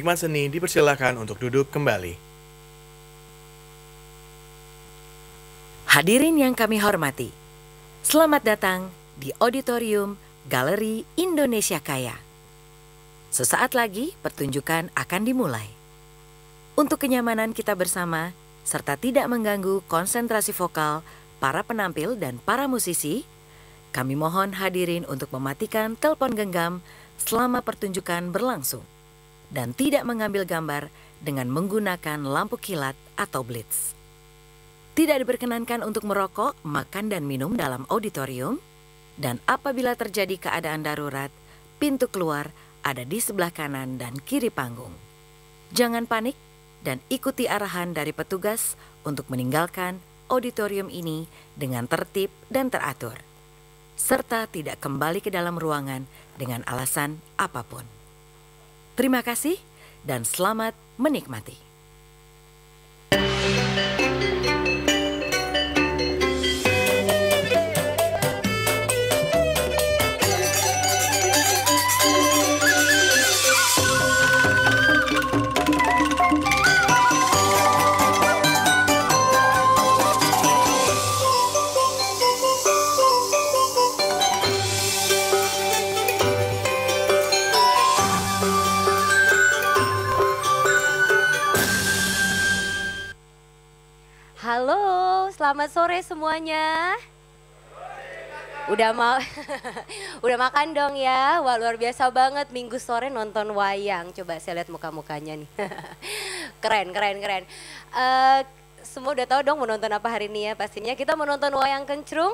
Penikmat seni dipersilakan untuk duduk kembali. Hadirin yang kami hormati, selamat datang di Auditorium Galeri Indonesia Kaya. Sesaat lagi pertunjukan akan dimulai. Untuk kenyamanan kita bersama, serta tidak mengganggu konsentrasi vokal para penampil dan para musisi, kami mohon hadirin untuk mematikan telepon genggam selama pertunjukan berlangsung dan tidak mengambil gambar dengan menggunakan lampu kilat atau blitz. Tidak diperkenankan untuk merokok, makan dan minum dalam auditorium, dan apabila terjadi keadaan darurat, pintu keluar ada di sebelah kanan dan kiri panggung. Jangan panik dan ikuti arahan dari petugas untuk meninggalkan auditorium ini dengan tertib dan teratur, serta tidak kembali ke dalam ruangan dengan alasan apapun. Terima kasih dan selamat menikmati. Selamat sore semuanya. Udah makan dong ya. Wah, luar biasa banget minggu sore nonton wayang. Coba saya lihat muka-mukanya nih. Keren. Semua udah tahu dong mau nonton apa hari ini ya pastinya. Kita mau nonton Wayang Kencrung.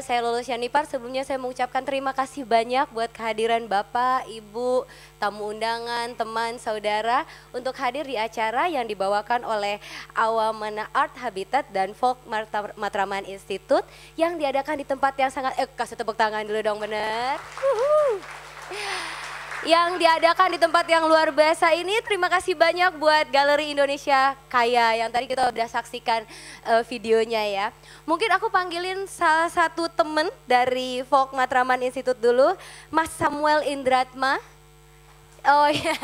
Saya Lulus Yanipar. Sebelumnya saya mengucapkan terima kasih banyak buat kehadiran Bapak, Ibu, tamu undangan, teman, saudara untuk hadir di acara yang dibawakan oleh Awanama Art Habitat dan Folk Mataraman Institute yang diadakan di tempat yang sangat, kasih tepuk tangan dulu dong, bener. Yang diadakan di tempat yang luar biasa ini. Terima kasih banyak buat Galeri Indonesia Kaya yang tadi kita udah saksikan videonya ya. Mungkin aku panggilin salah satu temen dari Folk Mataraman Institute dulu, Mas Samuel Indratma. Oh iya,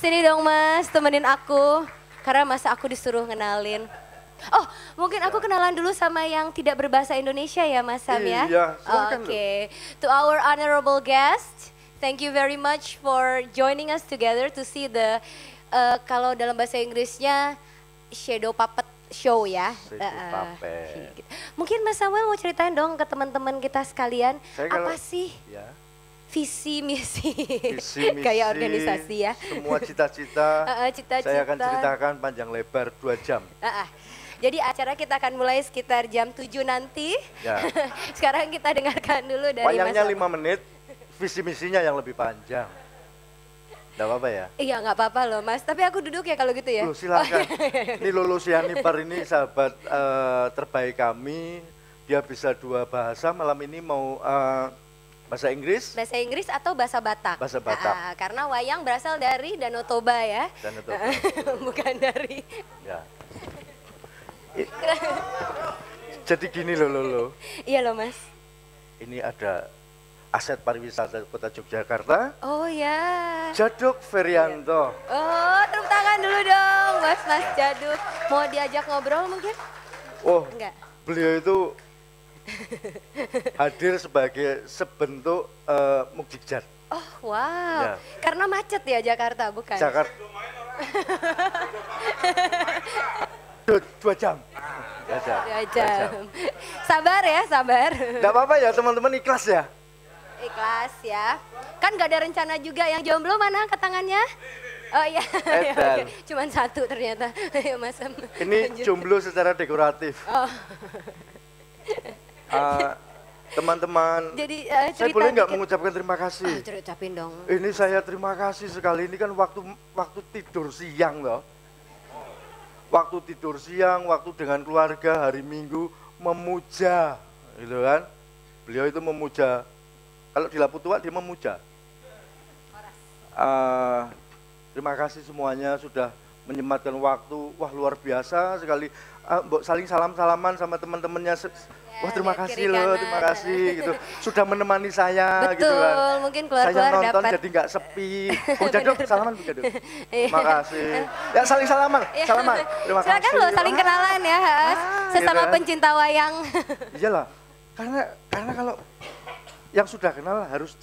sini dong Mas, temenin aku. Karena masa aku disuruh kenalin. Oh, mungkin aku kenalan dulu sama yang tidak berbahasa Indonesia ya Mas Sam ya? Iya, silakan. Okay. To our honorable guest, thank you very much for joining us together to see the, kalau dalam bahasa Inggrisnya, shadow puppet show ya. Puppet. Mungkin Mas Samuel mau ceritain dong ke teman-teman kita sekalian, apa sih? Ya. Visi misi kayak organisasi ya. Semua cita-cita, saya akan ceritakan panjang lebar 2 jam. Jadi acara kita akan mulai sekitar jam 7 nanti. Ya. Sekarang kita dengarkan dulu dari Wayangnya 5 menit, visi misinya yang lebih panjang. Enggak apa-apa ya? Iya, enggak apa-apa loh Mas, tapi aku duduk ya kalau gitu ya? Loh, silakan. Ini Lulus Yanipar ini sahabat terbaik kami, dia bisa 2 bahasa, malam ini mau... bahasa Inggris? Bahasa Inggris atau bahasa Batak? Bahasa Batak. Karena wayang berasal dari Danau Toba ya? Danau Toba. Bukan dari... Ya. Jadi gini loh Lolo. Iya loh Mas. Ini ada aset pariwisata Kota Yogyakarta. Oh ya. Djaduk Ferianto. Oh, tepuk tangan dulu dong Mas Djaduk. Mau diajak ngobrol mungkin? Oh, enggak. Beliau itu hadir sebagai sebentuk mukjizat. Oh wow, ya. Karena macet ya Jakarta, bukan? Jakarta 2 jam. Dua jam. Sabar ya, sabar. Gak apa-apa ya teman-teman, ikhlas ya. Ikhlas ya. Kan gak ada rencana juga, yang jomblo mana angkat tangannya? Oh iya, okay. Cuman 1 ternyata. Mas, ini lanjut. Jomblo secara dekoratif. Oh. Teman-teman, saya boleh nggak mengucapkan terima kasih? Ucapin dong. Ini saya terima kasih sekali, ini kan waktu tidur siang loh. Waktu tidur siang, waktu dengan keluarga hari Minggu, memuja, gitu kan. Beliau itu memuja, kalau di Lapu Tua dia memuja. Terima kasih semuanya sudah menyempatkan waktu, wah luar biasa sekali. Saling salam-salaman sama teman-temannya. Wah terima kasih loh, terima kasih gitu. Sudah menemani saya. Betul, gitu kan. Mungkin keluar-keluar saya nonton dapat. Jadi nggak sepi. Bu Djaduk, salaman Bu Djaduk. Makasih. Ya saling salaman, salaman. Terima kasih. Silakan loh, saling kenalan ya, sesama gitu. Pencinta wayang. Iyalah, karena kalau yang sudah kenal harus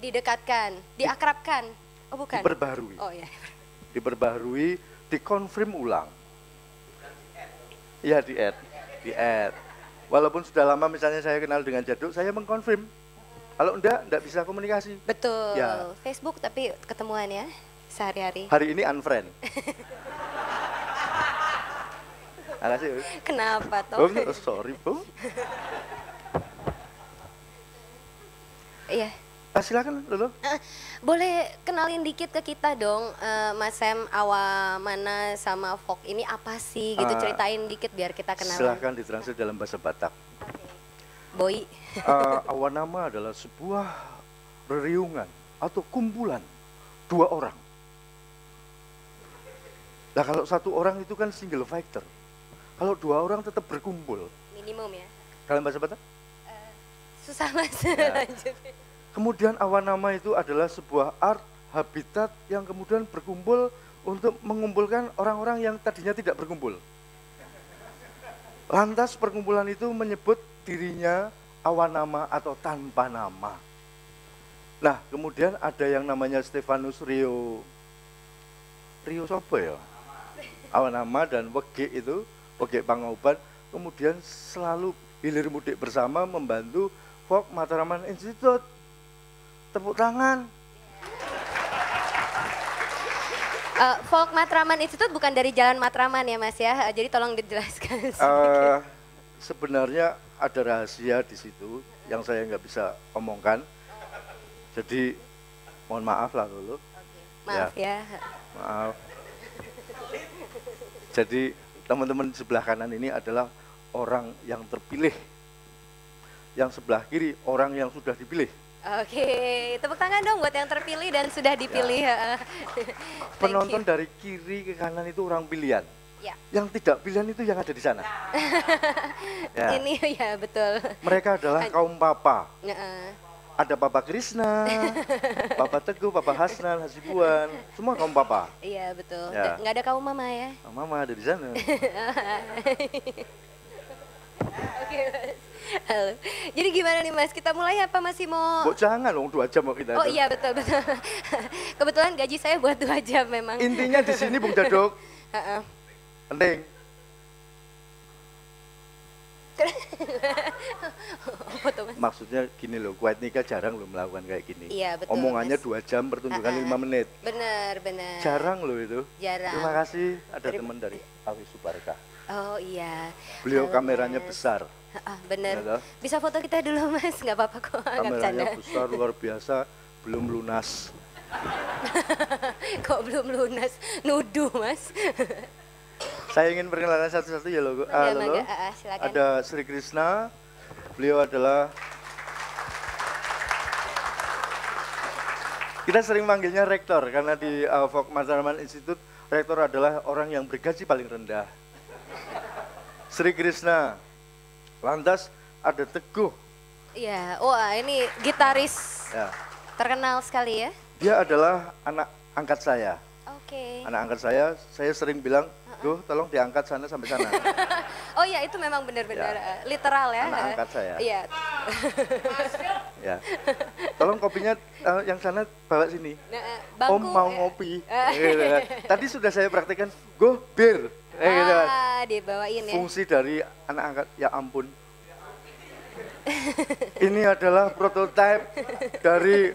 didekatkan, diakrabkan. Oh bukan. Diperbaharui. Oh iya. Diperbaharui, dikonfirm ulang. Iya di-add. Walaupun sudah lama misalnya saya kenal dengan Djaduk, saya mengkonfirm. Kalau enggak bisa komunikasi. Betul, ya. Facebook tapi ketemuan ya, sehari-hari. Hari ini unfriend. Kenapa toh? Oh, sorry Bu. Iya. Silakan Lolo. Boleh kenalin dikit ke kita dong, Mas Sam, Awanama sama Folk ini apa sih gitu, ceritain dikit biar kita kenal. Silakan ditranslate dalam bahasa Batak. Boy. Awanama adalah sebuah reriungan atau kumpulan dua orang. Nah kalau satu orang itu kan single fighter, kalau dua orang tetap berkumpul. Minimum ya. Dalam bahasa Batak? Susah Mas, lanjutin. Kemudian Awanama itu adalah sebuah art habitat yang kemudian berkumpul untuk mengumpulkan orang-orang yang tadinya tidak berkumpul. Lantas perkumpulan itu menyebut dirinya Awanama atau tanpa nama. Nah kemudian ada yang namanya Stefanus Rio Sopeyo, Awanama, dan Wegi itu, Wegi Bangguaban, kemudian selalu hilir mudik bersama membantu Folk Mataraman Institute. Tepuk tangan. Folk Mataraman Institute bukan dari Jalan Matraman ya Mas ya, jadi tolong dijelaskan. Sebenarnya ada rahasia di situ yang saya nggak bisa omongkan, jadi mohon maaf lah dulu. Okay. Maaf ya. Maaf. Jadi teman-teman sebelah kanan ini adalah orang yang terpilih, yang sebelah kiri orang yang sudah dipilih. Oke, tepuk tangan dong buat yang terpilih dan sudah dipilih. Ya. Penonton dari kiri ke kanan itu orang pilihan. Ya. Yang tidak pilihan itu yang ada di sana. Ya. Ini ya betul. Mereka adalah kaum papa. Ada Papa Krishna, Papa Teguh, Papa Hasnan Hasibuan, semua kaum papa. Iya betul. Ya. Nggak ada kaum mama ya? Oh, mama ada di sana. Oke. Halo. Jadi gimana nih Mas, kita mulai apa masih mau? Bo, jangan dong, 2 jam mau kita. Oh iya betul. Kebetulan gaji saya buat 2 jam memang. Intinya di sini Bung Djaduk. Penting. Maksudnya gini loh, Kuwait Nika jarang loh melakukan kayak gini. Iya, betul, omongannya Mas. 2 jam, pertunjukan 5 menit. Benar. Jarang loh itu. Jarang. Terima kasih ada teman dari Awi Suparca. Oh iya. Beliau kameranya besar. Bener, bisa foto kita dulu Mas, nggak apa-apa kok. Kameranya besar, luar biasa, belum lunas. Kok belum lunas? Nuduh Mas. Saya ingin perkenalan satu-satu ya loh. Ada Sri Krishna, beliau adalah... Kita sering manggilnya rektor, karena di Folk Mataraman Institute, rektor adalah orang yang bergaji paling rendah. Sri Krishna. Lantas ada Teguh. Iya, wah ini gitaris terkenal sekali ya. Dia adalah anak angkat saya. Oke. Anak angkat saya sering bilang, Duh tolong diangkat sana sampai sana. Oh iya itu memang benar-benar literal ya. Anak angkat saya. Iya. Ya. Tolong kopinya yang sana bawa sini. Bangku, Om mau ngopi. Tadi sudah saya praktekkan, go bir. Dibawain ya. Fungsi dari anak angkat, ya ampun. Ini adalah prototipe dari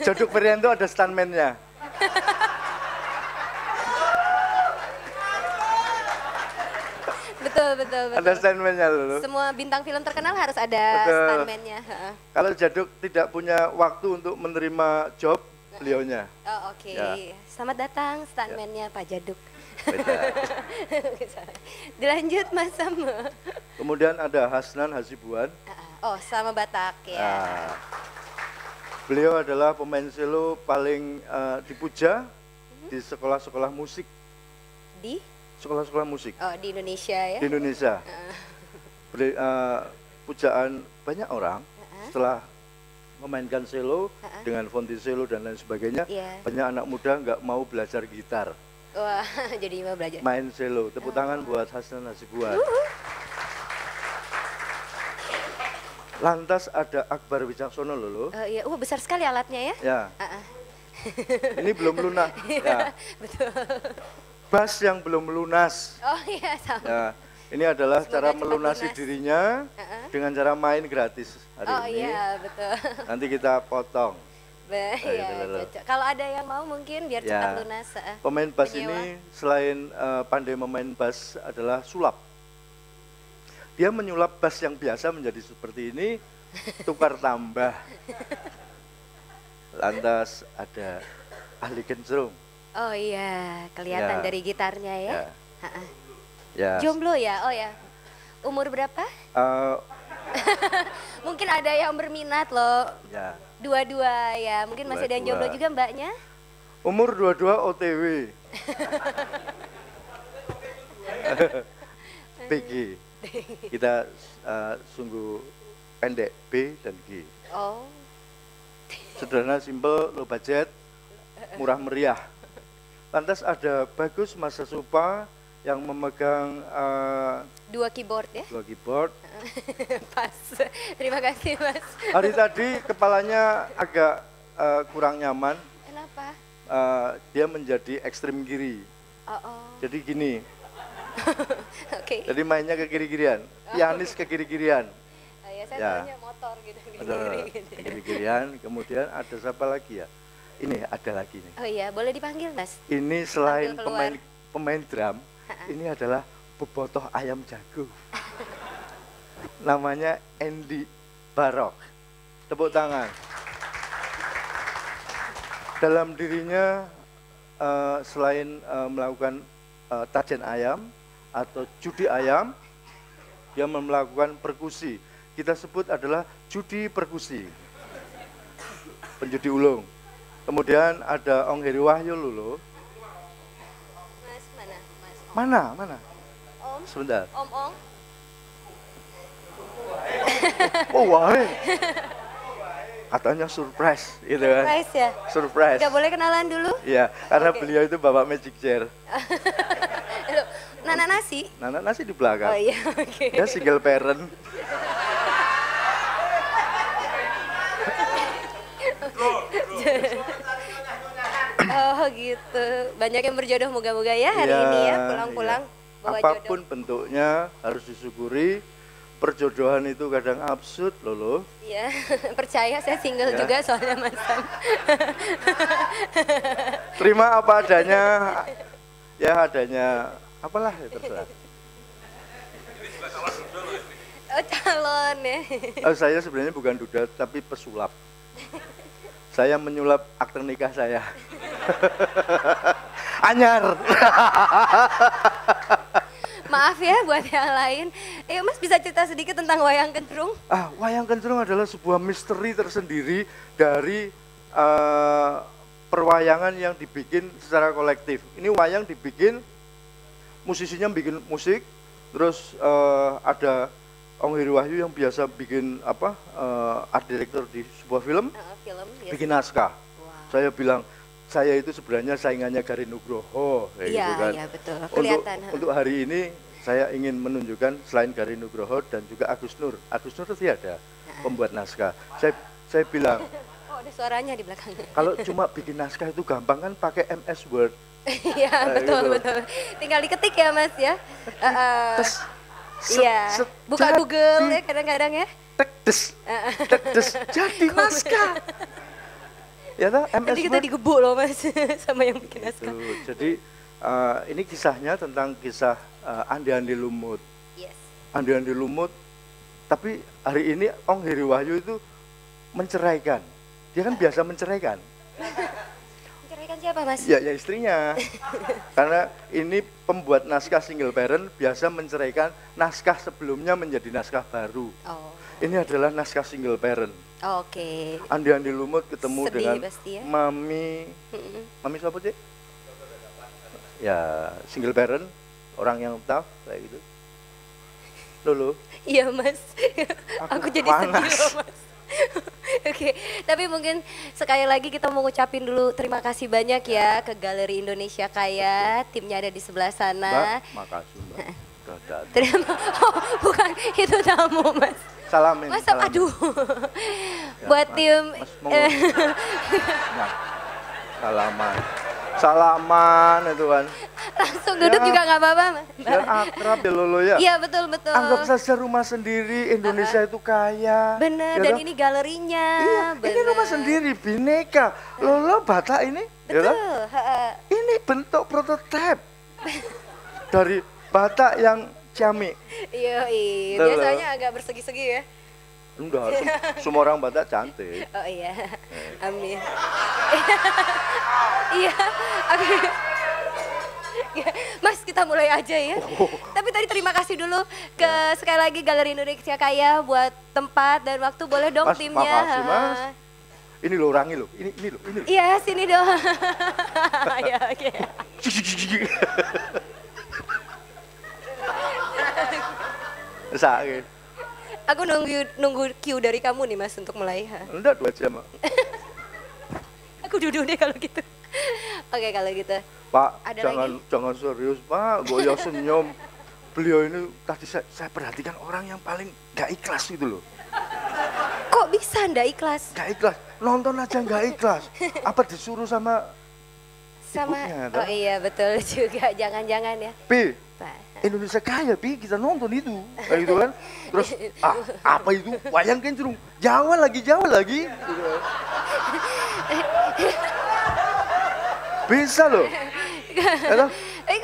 Djaduk Ferianto, ada stuntman-nya. Betul. Ada stuntman-nya dulu. Semua bintang film terkenal harus ada stuntman-nya. Kalau Djaduk tidak punya waktu untuk menerima job, beliaunya. Oh oke. Ya. Selamat datang stuntman-nya Pak Djaduk. Dilanjut Mas Sam. Kemudian ada Hasnan Hasibuan. Oh sama Batak ya. Beliau adalah pemain selo paling dipuja di sekolah-sekolah musik. Di? Sekolah-sekolah musik. Oh, di Indonesia ya? Di Indonesia. Pujaan banyak orang setelah memainkan selo dengan fonti selo dan lain sebagainya. Yeah. Banyak anak muda nggak mau belajar gitar. Wah, jadi mau belajar. Main selo. Tepuk tangan buat Hasnan Hasibuan. Lantas ada Akbar Wicaksono lho. Iya, besar sekali alatnya ya. Ya. Ini belum lunak. Ya. Betul. Bas yang belum lunas. Oh iya, sama. Ya. Ini adalah semoga cara melunasi lunas dirinya dengan cara main gratis hari ini. Oh iya, betul. Nanti kita potong. Iya, kalau ada yang mau mungkin biar cepat lunas. Pemain bas ini selain pandai memain bas adalah sulap. Dia menyulap bas yang biasa menjadi seperti ini, tukar tambah. Lantas ada ahli kencrung. Oh iya, kelihatan dari gitarnya ya. Jomblo ya, umur berapa? Mungkin ada yang berminat loh. Dua-dua ya, mungkin masih ada yang jomblo juga mbaknya? Umur dua-dua OTW. PG. Kita sungguh pendek, B dan G. Oh. Sederhana, simple, low budget, murah meriah. Lantas ada Bagus Masa Supa yang memegang dua keyboard ya? Dua keyboard. Pas, terima kasih mas. Hari tadi kepalanya agak kurang nyaman. Kenapa? Dia menjadi ekstrem kiri. Jadi gini. Jadi mainnya ke kiri-kirian, pianis ke kiri-kirian. Ya, saya punya motor gitu, kiri-kirian, kemudian ada siapa lagi ya? Ini ada lagi nih. Oh iya, boleh dipanggil mas? Ini selain pemain drum, ini adalah bobotoh ayam jago. Namanya Andy Barok. Tepuk tangan. Dalam dirinya, selain melakukan tajen ayam atau judi ayam, dia melakukan perkusi. Kita sebut adalah judi perkusi, penjudi ulung. Kemudian ada Ong Hari Wahyu lho. Mas mana? Mas Om. Mana? Mana? Om. Sebentar. Om Ong. Oh wae. Katanya surprise, gitu kan? Surprise ya. Surprise. Gak boleh kenalan dulu? Iya, karena beliau itu bapak magic chair. Nana nasi? Nana nasi di belakang. Oh iya, oke. Dia single parent. Oh gitu. Banyak yang berjodoh moga-moga ya hari ini ya, pulang-pulang bawa jodoh. Apapun bentuknya harus disyukuri. Perjodohan itu kadang absurd loh. Iya, percaya saya single juga soalnya mas. Terima apa adanya. Ya adanya. Apalah ya terserah. Oh calon ya. Saya sebenarnya bukan duda tapi pesulap. Saya menyulap akte nikah saya. Anyar. Maaf ya buat yang lain. Mas bisa cerita sedikit tentang Wayang Kencrung? Wayang Kencrung adalah sebuah misteri tersendiri dari perwayangan yang dibikin secara kolektif. Ini wayang dibikin, musisinya bikin musik, terus ada Ong Hari Wahyu yang biasa bikin apa, art director di sebuah film, bikin naskah. Saya bilang, saya itu sebenarnya saingannya Garin Nugroho. Iya, gitu kan. Betul. Untuk hari ini saya ingin menunjukkan selain Garin Nugroho dan juga Agus Nur. Agus Nur itu tiada pembuat naskah. Saya bilang, oh ada suaranya di belakang. Kalau cuma bikin naskah itu gampang kan, pakai MS Word. Iya betul gitu. Tinggal diketik ya mas ya. Iya. Buka jadi, Google ya kadang-kadang ya. Tek des. Jadi naskah. Ya toh MS. Jadi kita digebuk loh mas sama yang bikin naskah. Jadi ini kisahnya tentang kisah Ande-Ande Lumut. Ande-Ande Lumut. Tapi hari ini Ong Hari Wahyu itu menceraikan. Dia kan biasa menceraikan. Siapa mas? Ya istrinya. Karena ini pembuat naskah single parent biasa menceraikan naskah sebelumnya menjadi naskah baru. Ini adalah naskah single parent. Oke. Ande-Ande Lumut ketemu sedih dengan pasti ya. Mami, mami siapa sih? Ya single parent, orang yang tough kayak gitu. Lulu. Iya mas, aku jadi sedih loh mas. Oke, tapi mungkin sekali lagi kita mau ngucapin dulu terima kasih banyak ya ke Galeri Indonesia Kaya, timnya ada di sebelah sana. Mbak, makasih mbak. Terima, oh, bukan itu tamu mas. Salamin. Mas, salamin. Aduh. Ya, buat mas, tim. Mas, nah, salaman. Salaman itu kan. Langsung duduk ya, juga nggak apa-apa mas. Dan akrab ya Lolo ya. Iya betul. Anggap saja rumah sendiri, Indonesia itu kaya. Bener, ya, dan ini galerinya. Iya, bener. Ini rumah sendiri, bineka. Lolo Batak ini. Betul. Ya, ini bentuk prototipe. Dari Batak yang ciamik. Iya, biasanya agak bersegi-segi ya. Enggak, semua orang Batak cantik. Oh iya, amin. Iya, amin. Mas, kita mulai aja ya. Oh. Tapi tadi terima kasih dulu ke sekali lagi Galeri Indonesia Kaya buat tempat dan waktu. Boleh dong mas, timnya. Makasih mas. Ini lo orangi lo, ini lo. Iya, sini dong. Ya, oke. Sakit. Aku nunggu cue dari kamu nih mas untuk mulai. Enggak, 2 jam. Aku duduk deh kalau gitu. Oke, kalau gitu. Pak, ada jangan serius pak, goyang senyum. Beliau ini tadi saya perhatikan orang yang paling gak ikhlas gitu loh. Kok bisa gak ikhlas? Gak ikhlas, nonton aja gak ikhlas. Apa disuruh sama ibunya? Oh iya betul juga, jangan-jangan ya. Pi, Indonesia Kaya Pi, kita nonton itu. Kayak gitu kan, terus apa itu? Wayang Kencrung, Jawa lagi. Gitu. Bisa loh.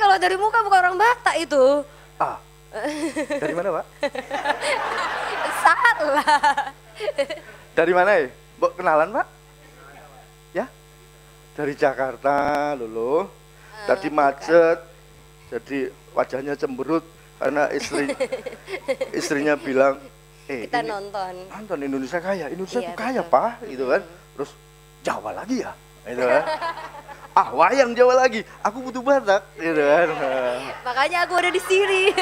Kalau dari muka bukan orang Batak itu. Ah, dari mana pak? Salah. Dari mana ya? Mbok kenalan pak? Ya? Dari Jakarta Lolo. Tadi macet, jadi wajahnya cemberut karena istrinya bilang, kita nonton Indonesia Kaya, Indonesia itu kaya pak, gitu kan. Terus Jawa lagi ya, gitu kan. Ah, wayang Jawa lagi. Aku butuh Batak, gitu kan. Makanya aku ada di sini.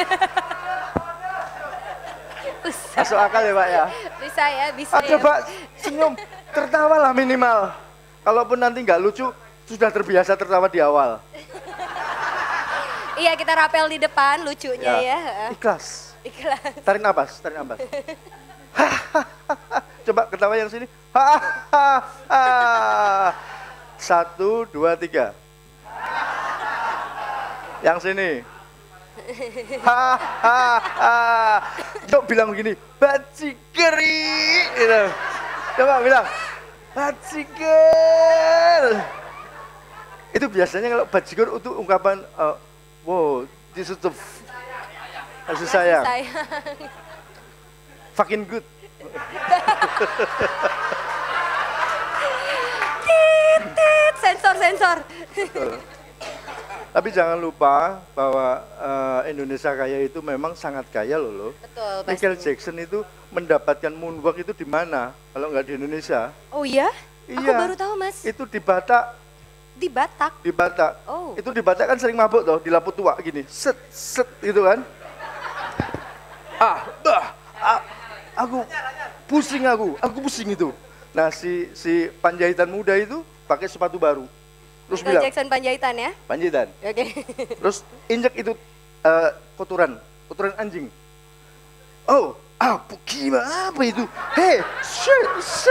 Masuk akal ya, Pak ya? Bisa ya, bisa. Oke, ya. Pak, senyum, tertawalah minimal. Kalaupun nanti nggak lucu, sudah terbiasa tertawa di awal. Iya, kita rapel di depan lucunya ya. Ikhlas. Tarik nafas. Coba ketawa yang sini. 1, 2, 3. Yang sini. Yuk bilang begini, bacikeri. Gitu. Coba bilang, baciker. Itu biasanya kalau baciker itu ungkapan, wow, this is the kasih sayang. Fucking good. Sensor. Tapi jangan lupa bahwa Indonesia Kaya itu memang sangat kaya loh. Betul. Michael Jackson itu mendapatkan moonwalk itu di mana? Kalau nggak di Indonesia? Oh iya? Aku baru tahu mas. Itu di Batak. Di Batak? Di Batak. Oh. Itu di Batak kan sering mabuk toh, di Laput Tua gini, set gitu kan? Aku pusing itu. Nah si Panjaitan muda itu pakai sepatu baru, terus bilang Jackson Panjaitan ya? Panjaitan. Oke. Terus injek itu kotoran anjing. Oh, apa itu? Hey, shit.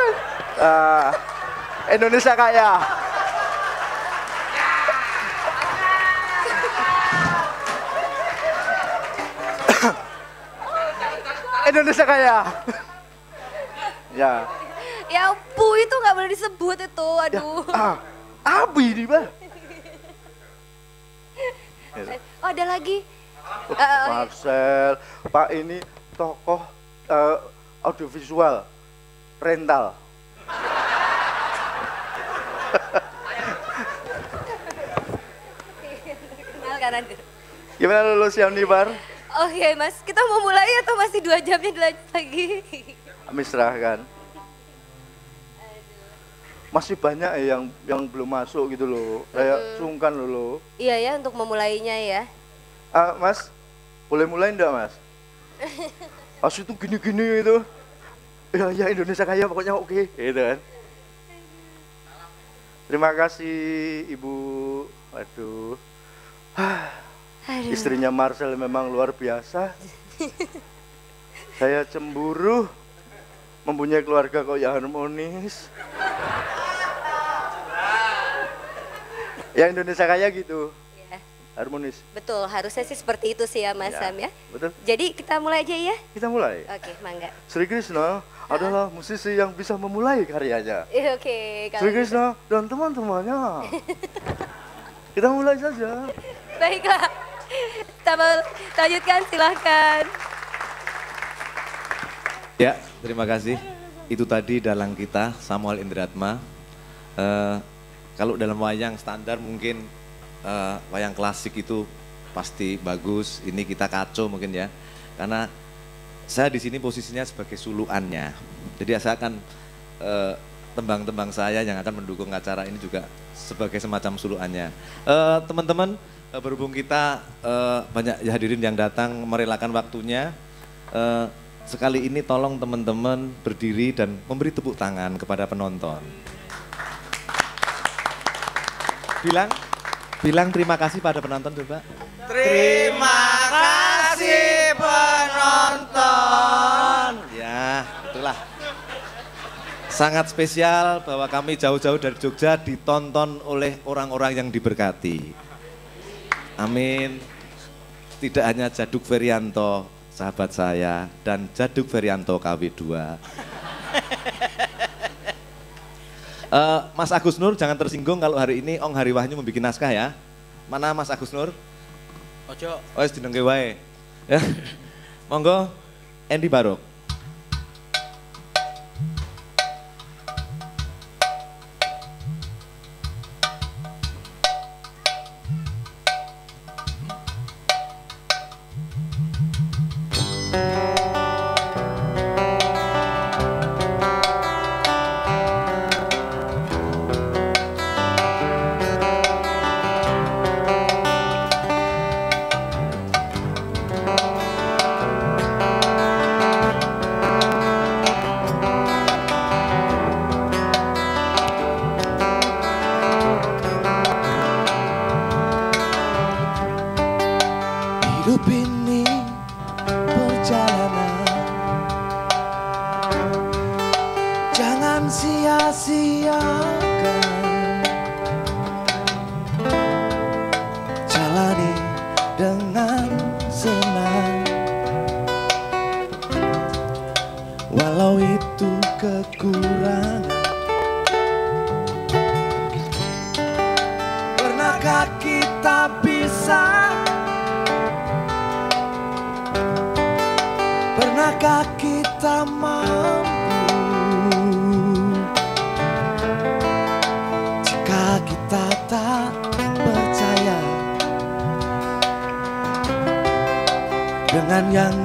Indonesia Kaya. Indonesia Kaya. Ya. Ya bu itu nggak boleh disebut itu, aduh. Ya, abi di mana? Oh ada lagi. Marcel, Pak ini tokoh audiovisual rental. Kenal kanan. Gimana lulus yang di bar? Oke mas, kita mau mulai atau masih 2 jamnya lagi? Kami serahkan. masih banyak yang belum masuk gitu loh, kayak sungkan loh. Iya ya, untuk memulainya ya. Mas, boleh mulai enggak Mas? Pas itu gini-gini itu, ya Indonesia Kaya pokoknya oke, gitu kan. Terima kasih Ibu, waduh. Istrinya Marcel memang luar biasa. Saya cemburu mempunyai keluarga kok ya harmonis. Yang Indonesia Kaya gitu. Harmonis. Betul, harusnya sih seperti itu sih ya Mas Sam ya. Betul. Jadi kita mulai aja ya? Kita mulai. Oke, mangga. Sri Krishna adalah musisi yang bisa memulai karyanya. Oke. Sri Krishna dan teman-temannya. Kita mulai saja. Baiklah, kita lanjutkan silahkan. Ya, terima kasih. Itu tadi dalang kita Samuel Indratma. Kalau dalam wayang standar mungkin wayang klasik itu pasti bagus, ini kita kacau mungkin ya, karena saya di sini posisinya sebagai suluannya, jadi saya akan tembang-tembang saya yang akan mendukung acara ini juga sebagai semacam suluannya. Teman-teman, berhubung kita banyak hadirin yang datang merelakan waktunya, sekali ini tolong teman-teman berdiri dan memberi tepuk tangan kepada penonton. Bilang terima kasih pada penonton coba. Terima kasih penonton. Ya, itulah. Sangat spesial bahwa kami jauh-jauh dari Jogja ditonton oleh orang-orang yang diberkati. Amin. Tidak hanya Djaduk Ferianto, sahabat saya, dan Djaduk Ferianto KW2. Mas Agus Nur jangan tersinggung kalau hari ini Ong Hari Wahyu membuat naskah ya. Mana Mas Agus Nur? Ojo. Oh, sedang kewae. Ya. Monggo, Andy Barok.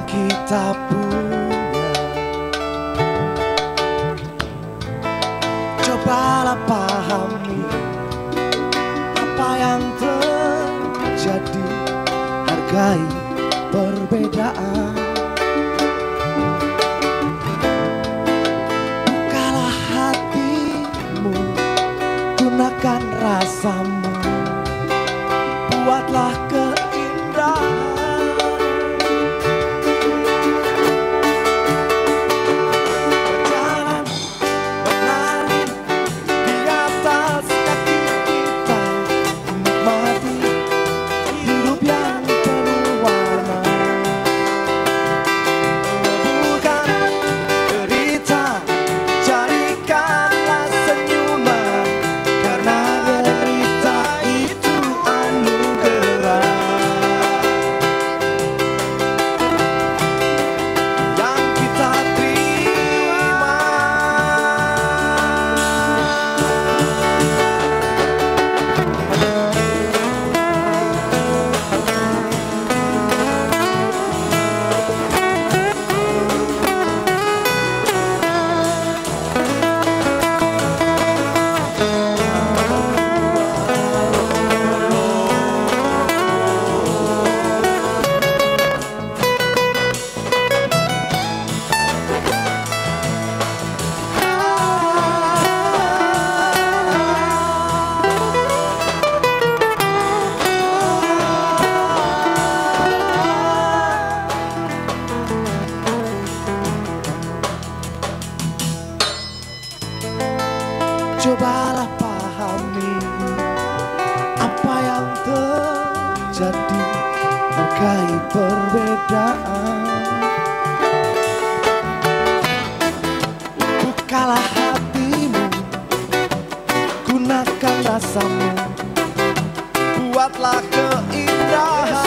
Cerita jadi merkai perbedaan. Bukalah hatimu, gunakan rasamu, buatlah keindahan.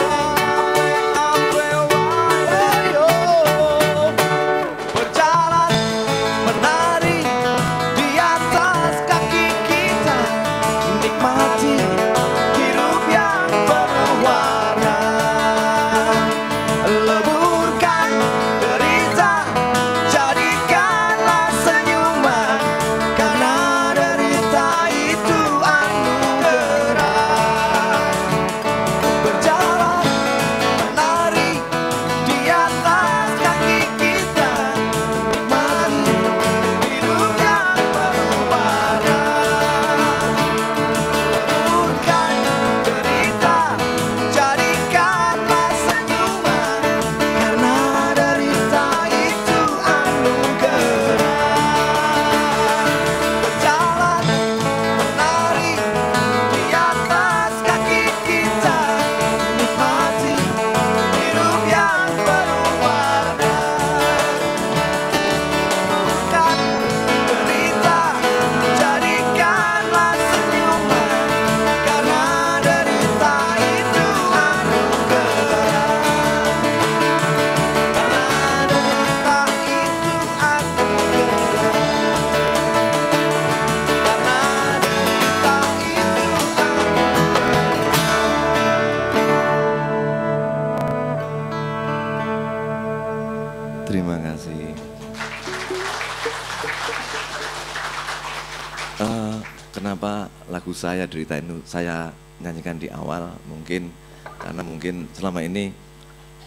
Saya deritain, saya nyanyikan di awal mungkin karena mungkin selama ini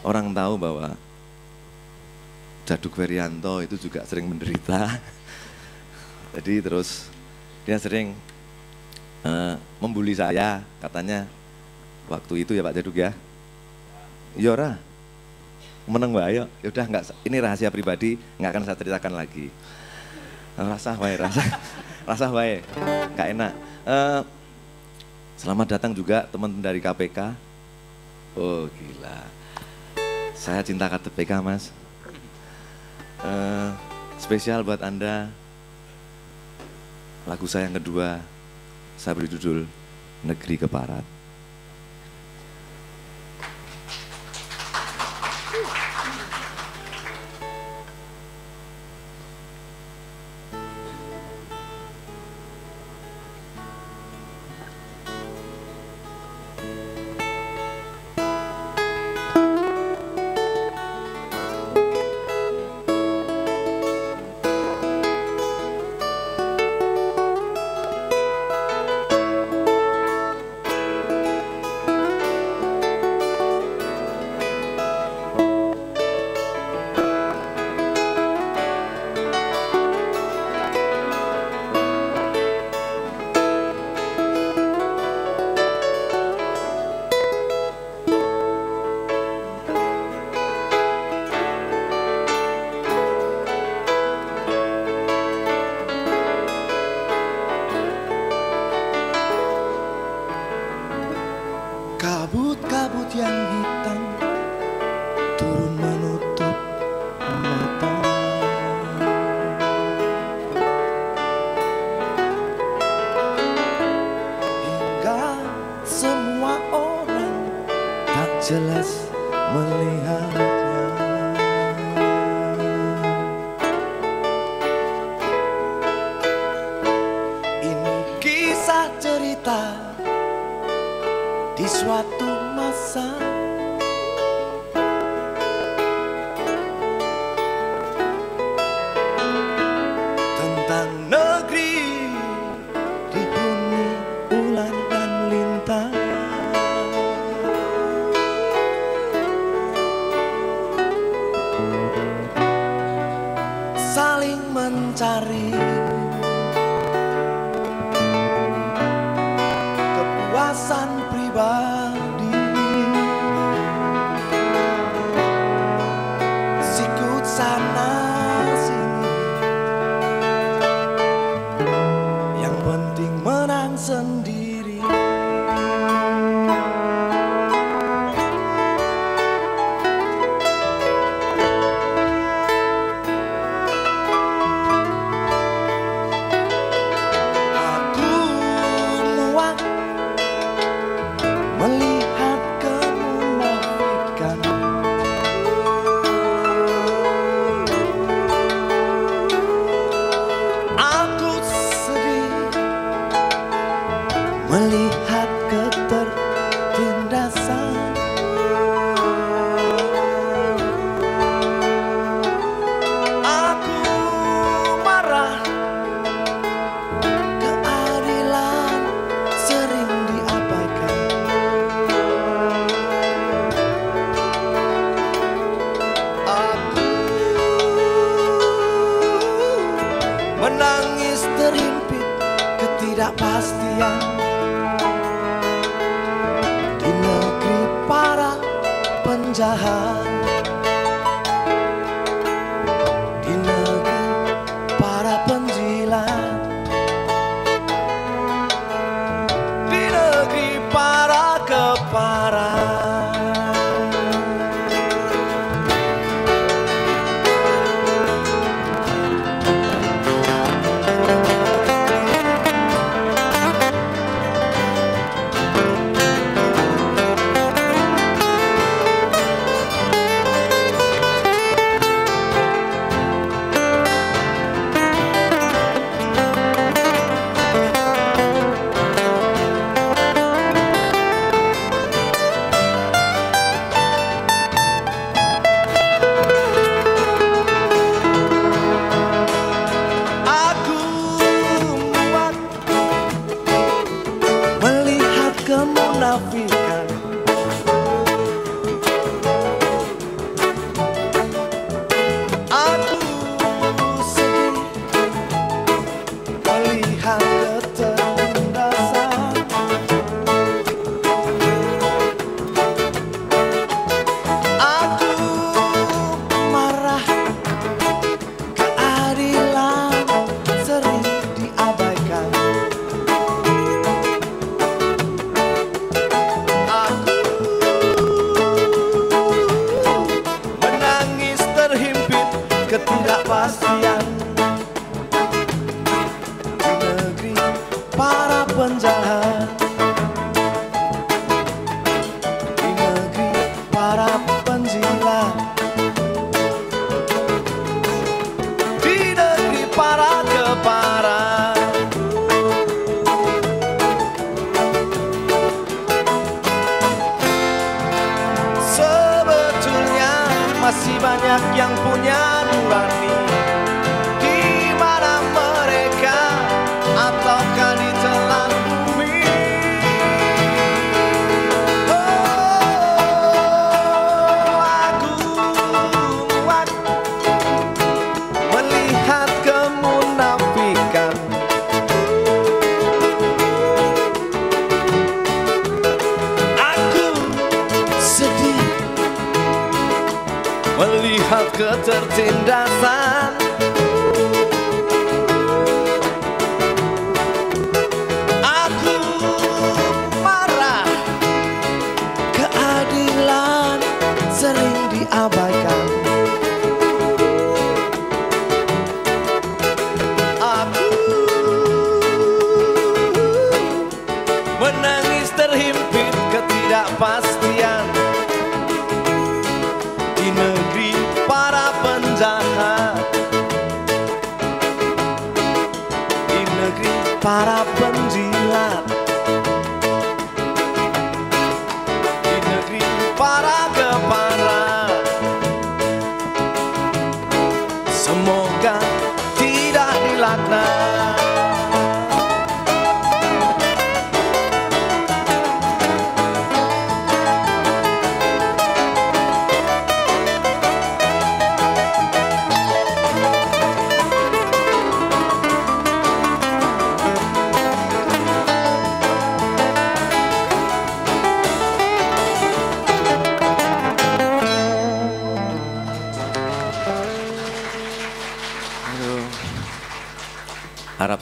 orang tahu bahwa Djaduk Ferianto itu juga sering menderita. Jadi terus dia sering membuli saya katanya waktu itu ya Pak Djaduk ya. Yora meneng wae, yaudah nggak, ini rahasia pribadi nggak akan saya ceritakan lagi. Rasah wae, rasah wae, nggak enak. Selamat datang juga teman dari KPK. Oh gila, saya cinta KPK mas. Spesial buat Anda, lagu saya yang kedua, saya beri judul Negeri Keparat. Kepuasan pribadi.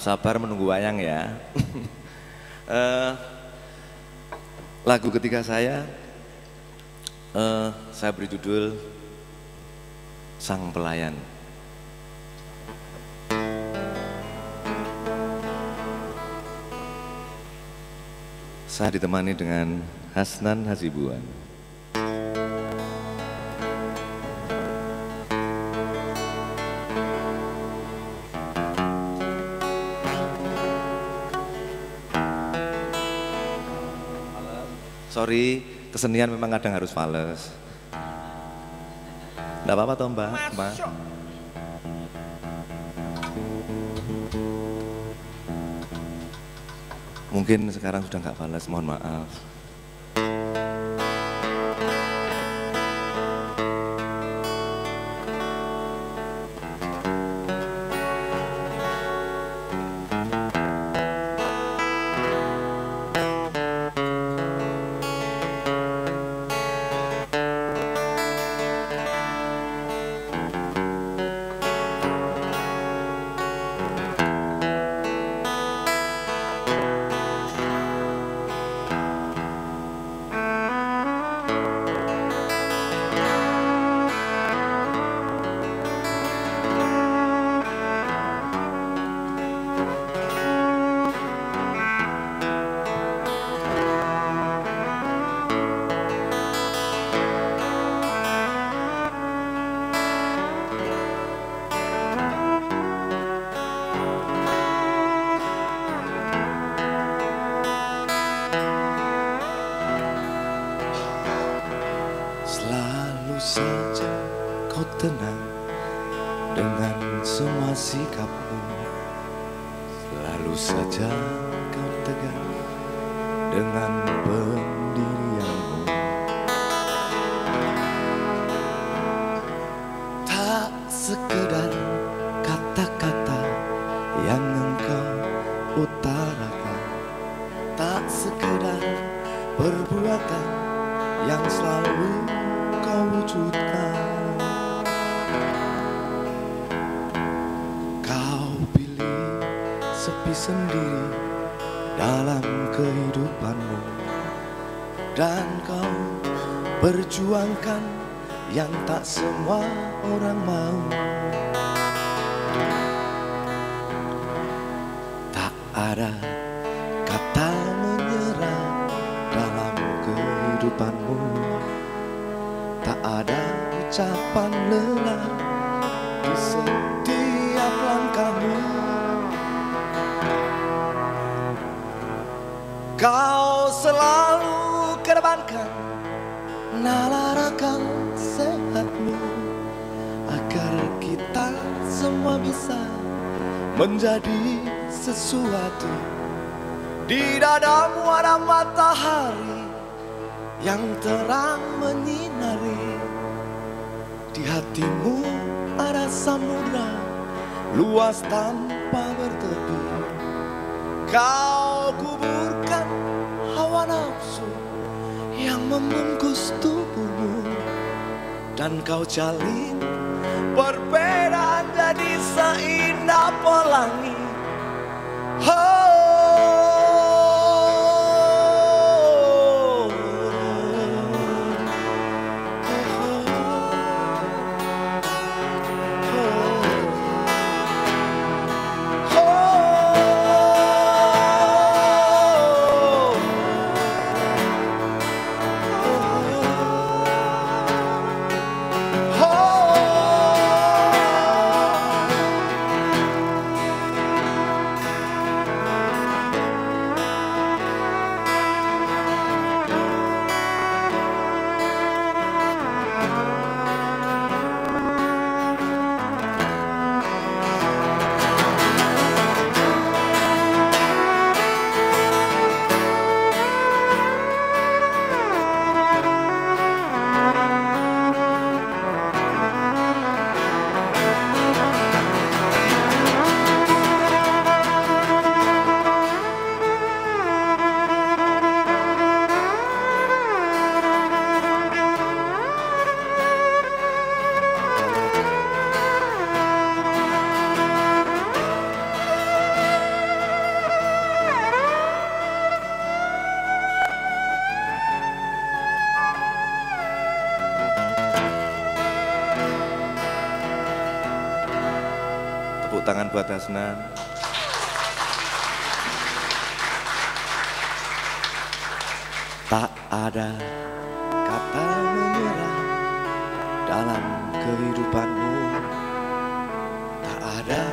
Sabar menunggu wayang ya. Lagu ketiga saya beri judul Sang Pelayan. Nusa ditemani dengan Hasnan Hasibuan. Sorry, kesenian memang kadang harus fales. Enggak apa-apa toh, Mbak. Mungkin sekarang sudah nggak balas, mohon maaf. Perjuangkan yang tak semua orang mau. Tak ada kata menyerah dalam kehidupanmu. Tak ada ucapan lelah di setiap langkahmu. Kau selalu kedepankan nalar akal sehatmu agar kita semua bisa menjadi sesuatu. Di dadamu ada matahari yang terang menyinari. Di hatimu ada samudra luas tanpa bertepi. Kau kuburkan hawa nafsu yang membungkus tubuhmu, dan kau jalin perbedaan jadi seindah pelangi. Tangan buat Hasnan. ada kata menyerah dalam kehidupanmu. Tak ada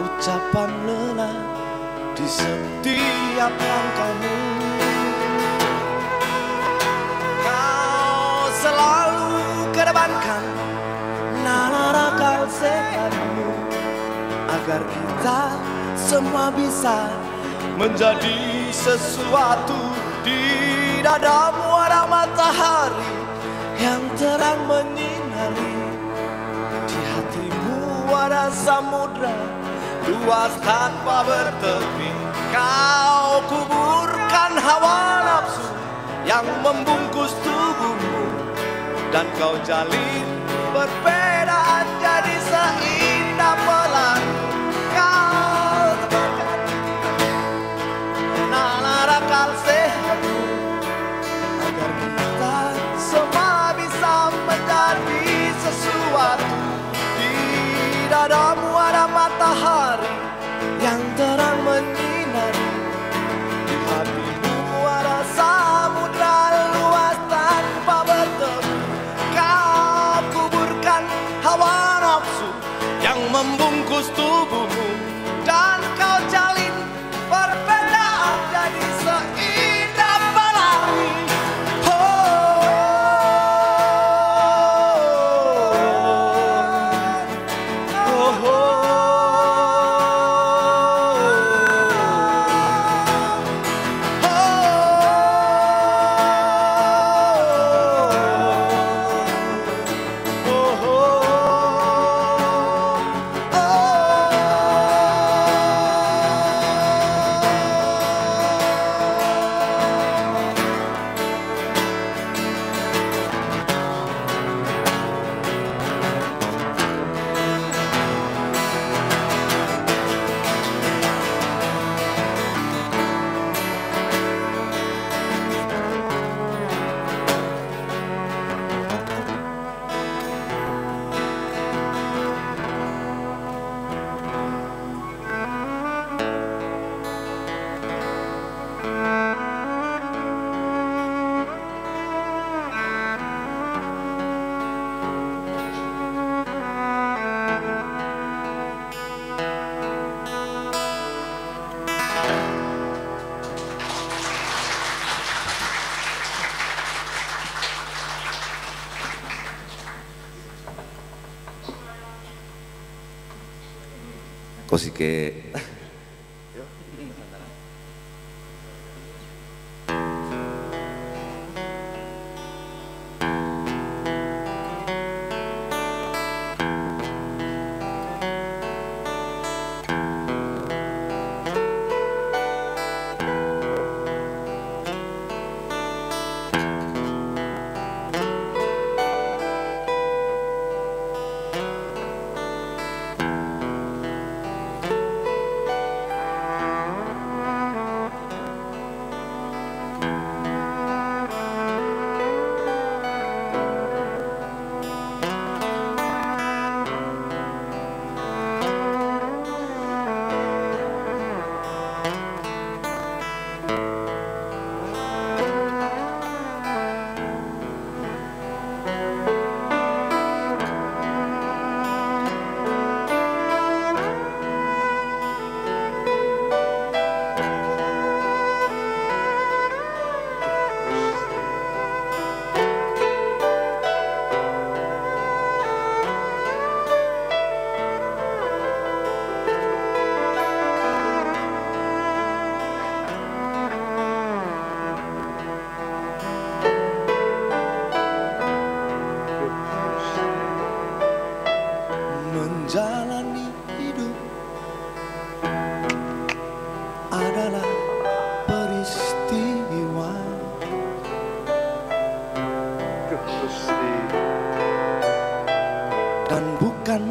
ucapan lelah di setiap langkahmu. Kau selalu kedepankan nalar akal sehatmu agar kita semua bisa menjadi sesuatu. Di dadamu ada matahari yang terang menyinari, di hatimu ada samudra luas tanpa bertepi. Kau kuburkan hawa nafsu yang membungkus tubuhmu, dan kau jalin perbedaan jadi seindah pelangi. Kau tebarkan nalar akal sehatmu agar kita semua bisa menjadi sesuatu. Di dadamu ada matahari yang terang menyinari, di hatimu ada samudra luas tanpa bertepi. Kau kuburkan hawa nafsu yang membungkus tubuhmu, dan kau jalin perbedaan jadi seindah pelangi. Oke.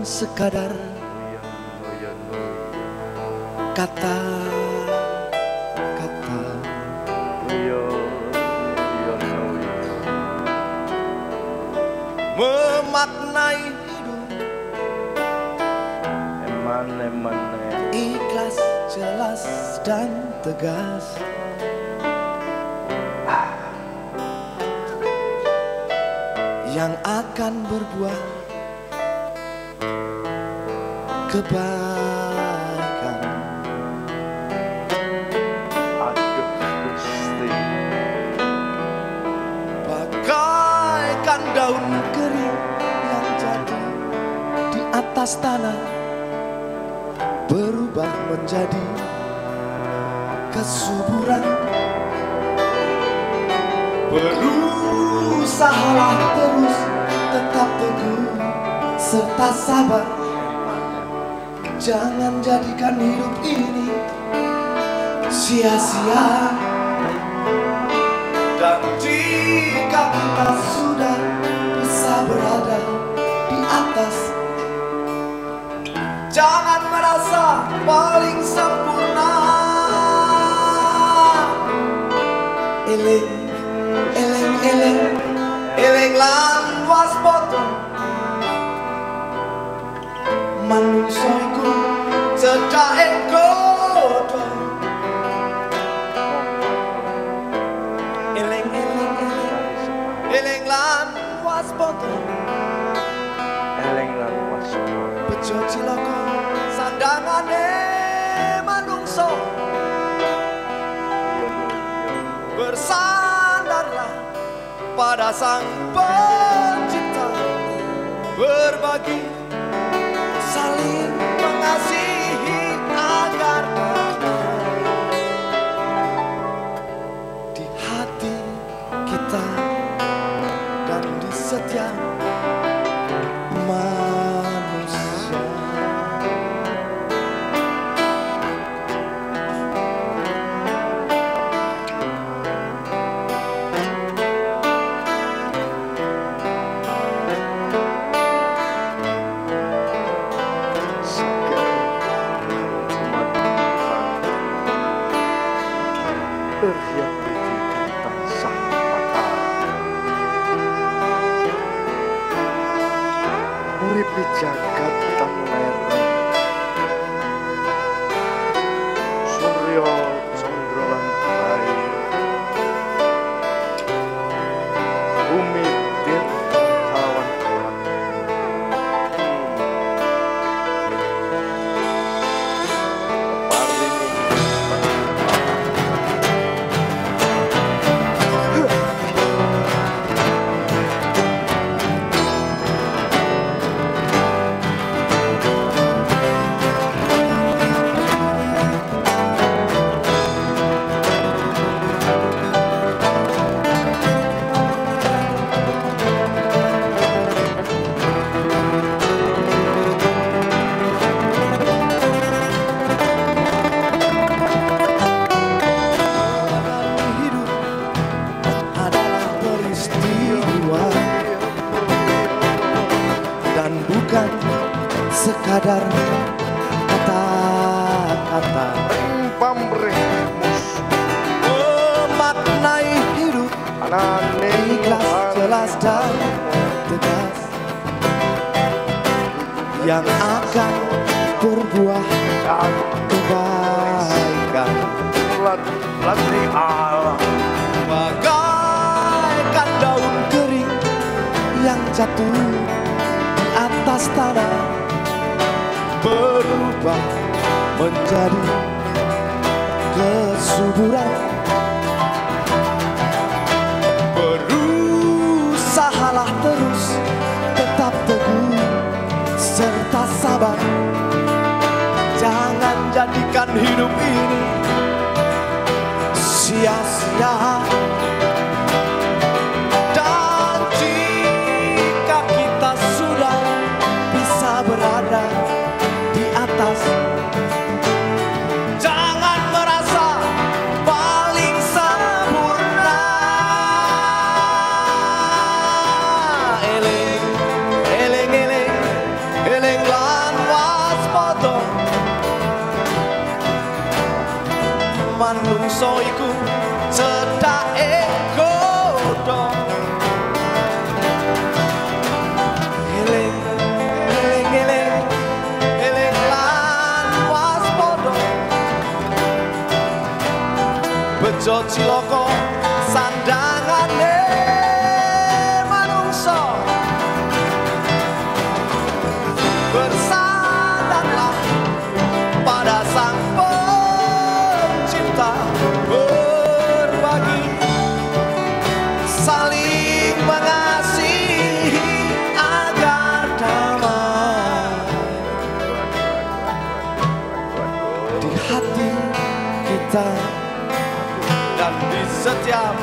Sekadar kata-kata, memaknai hidup ikhlas, jelas dan tegas. yang akan berbuah kebaikan. Aduh, Gusti, bagaikan daun kering yang jatuh di atas tanah, berubah menjadi kesuburan. Berusahalah terus, tetap teguh serta sabar. Jangan jadikan hidup ini sia-sia. Dan jika kita sudah bisa berada di atas, jangan merasa paling sempurna. Eleng, eleng, eleng, eleng lan waspada. Manusia iku cedhake godho. Eling, eling, eling, eling lan waspada. Eling lan waspada. Bejo cilaka sandangane manungsa. Bersandarlah pada Sang Pencipta, berbagi, saling mengasihi agar di hati kita dan di setiap manusia. Jagat tanah Suryo Cendrolan Bayu, bumi tirtawan kuat. Sekadar kata-kata, memaknai hidup ikhlas, jelas dan tegas, yang akan berbuah kebaikan. Latri Allah bagaikan daun kering yang jatuh atas tanah, berubah menjadi kesuburan. Berusahalah terus, tetap teguh serta sabar. Jangan jadikan hidup ini sia-sia. Jangan merasa paling sempurna. Eling, eling, eling, eling lan waspada. Manungsa iku cedhake godho. Bejo ciloko sandangane manungsa. saling mengasihi agar damai di hati kita dan di setiap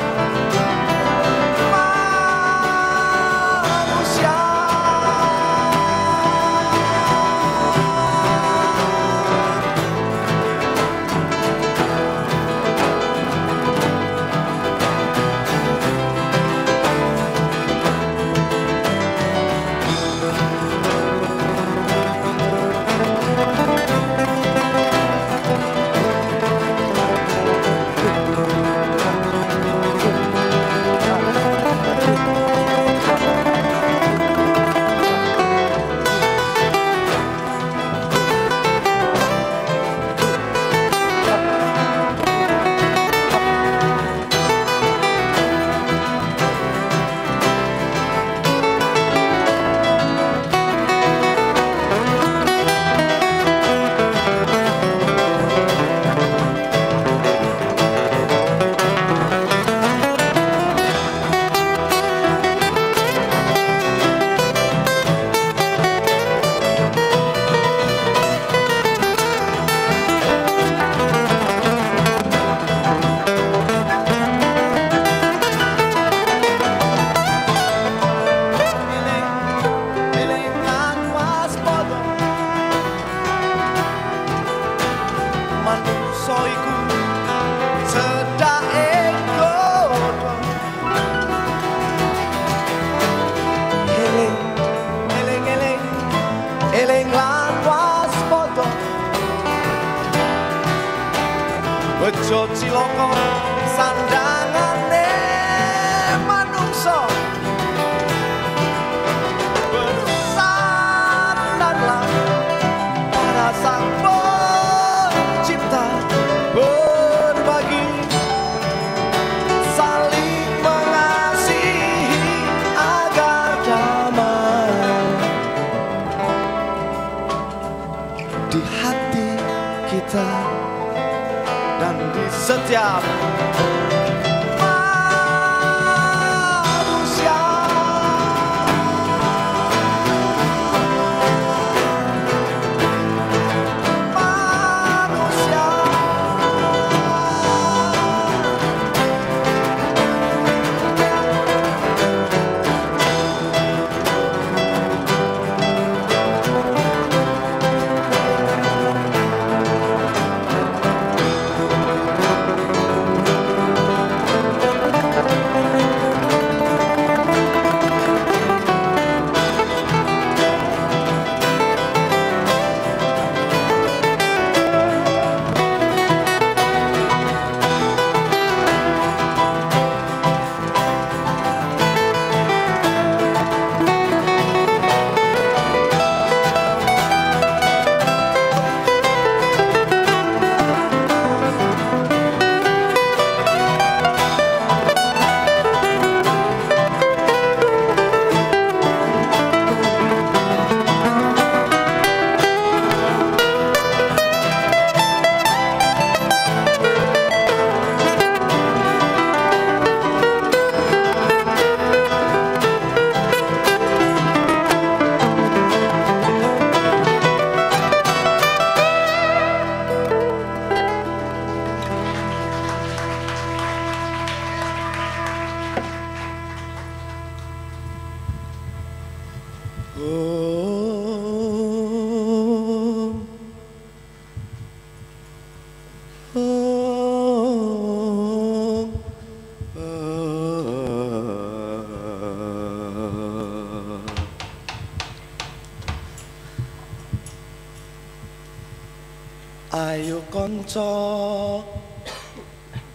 Konco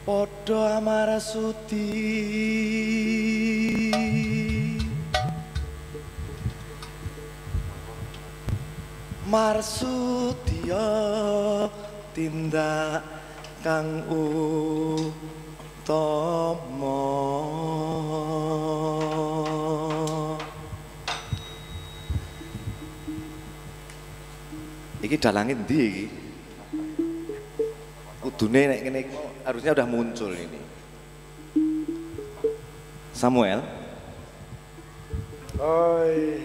podo amarasuti marsudya tindak kang utama iki dalange endi iki dunia harusnya udah muncul ini. Samuel. Oi.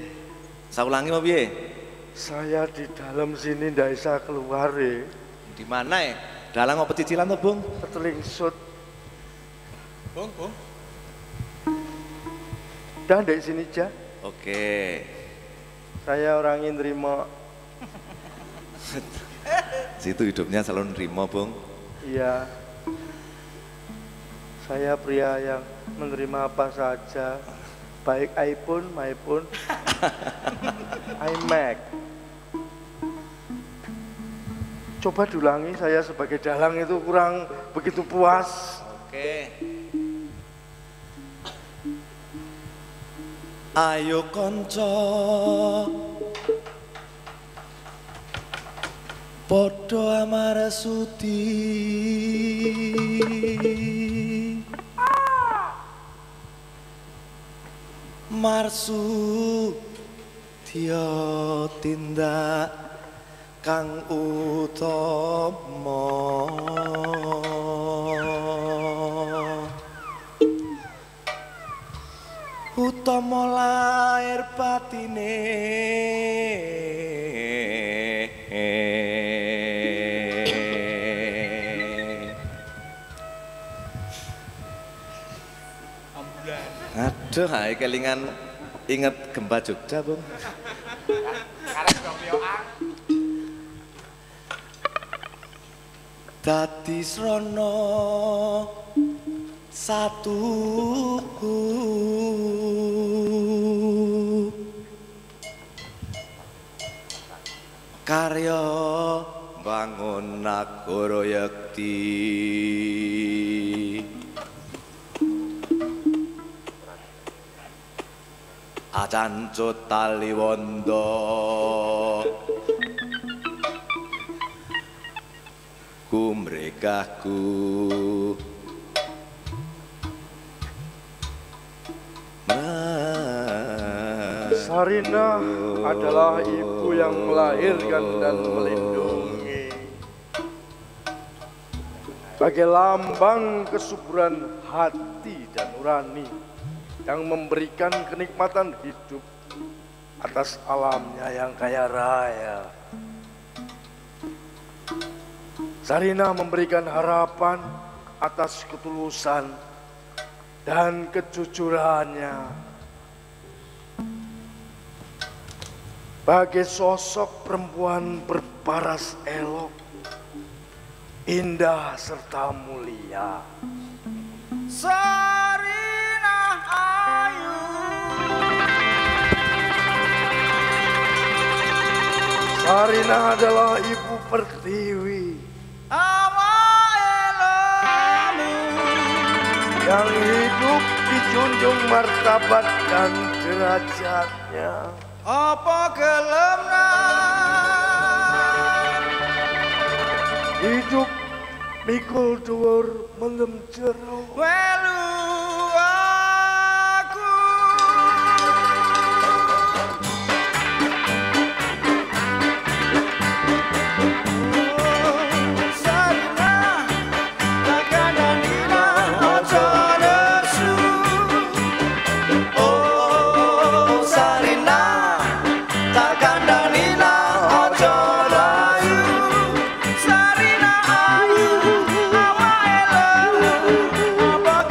Saya ulangi Pak Biye. Saya di dalam sini ndak bisa keluar ya. Di mana ya? Dalang apa cicilan tuh Bung? Petelingsut. Bung. Udah dari sini aja. Oke. Saya orang yang nerima. Situ hidupnya selalu nerima Bung. Iya. Saya pria yang menerima apa saja, baik iPhone, MyPhone, iMac. Coba diulangi, saya sebagai dalang itu kurang begitu puas. Oke. Ayo konco, podo amara suti. Marsudya tindak kang utama utama lair batine aduh, hai kelingan inget gempa Jogja, Bung. Dadi srana satuku karya bangun nagara yakti. Acancut taliwondo kumrekahku Sarinah adalah ibu yang melahirkan dan melindungi. Bagai lambang kesuburan hati dan nurani yang memberikan kenikmatan hidup atas alamnya yang kaya raya. Sarinah memberikan harapan atas ketulusan dan kejujurannya. Bagai sosok perempuan berparas elok, indah serta mulia. Sarinah ayu, Sarinah adalah ibu pertiwi yang hidup dijunjung martabat dan derajatnya. Apa gelemna hidup mikul dhuwur mendem jero welu aku. Sarinah lakandani aja nesu. Oh Sarinah lakandani aja layu. Sarinah ayu. Nah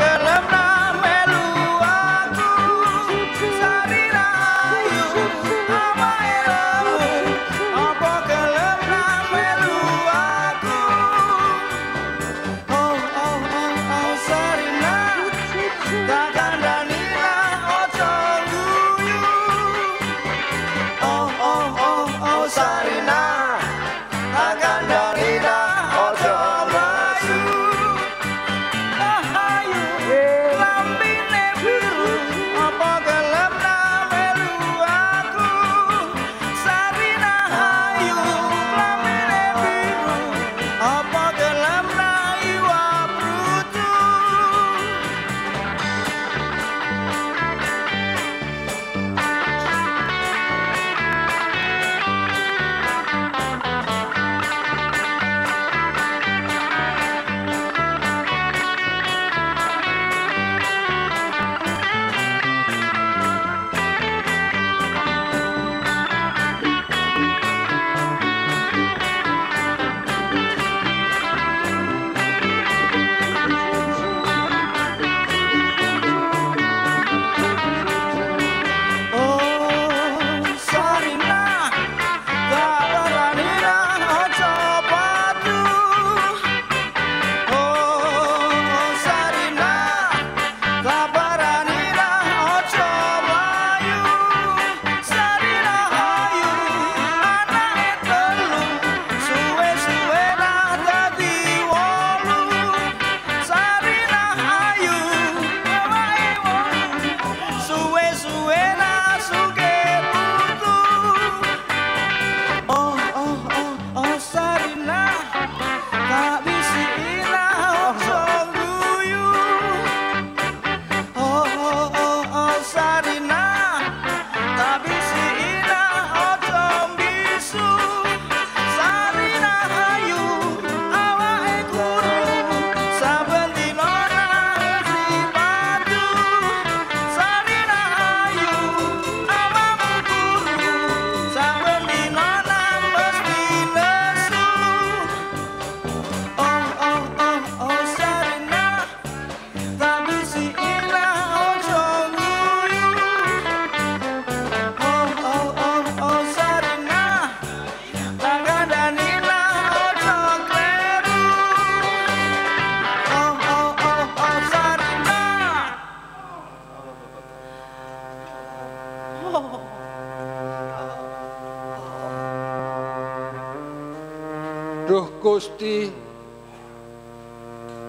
Duh Gusti,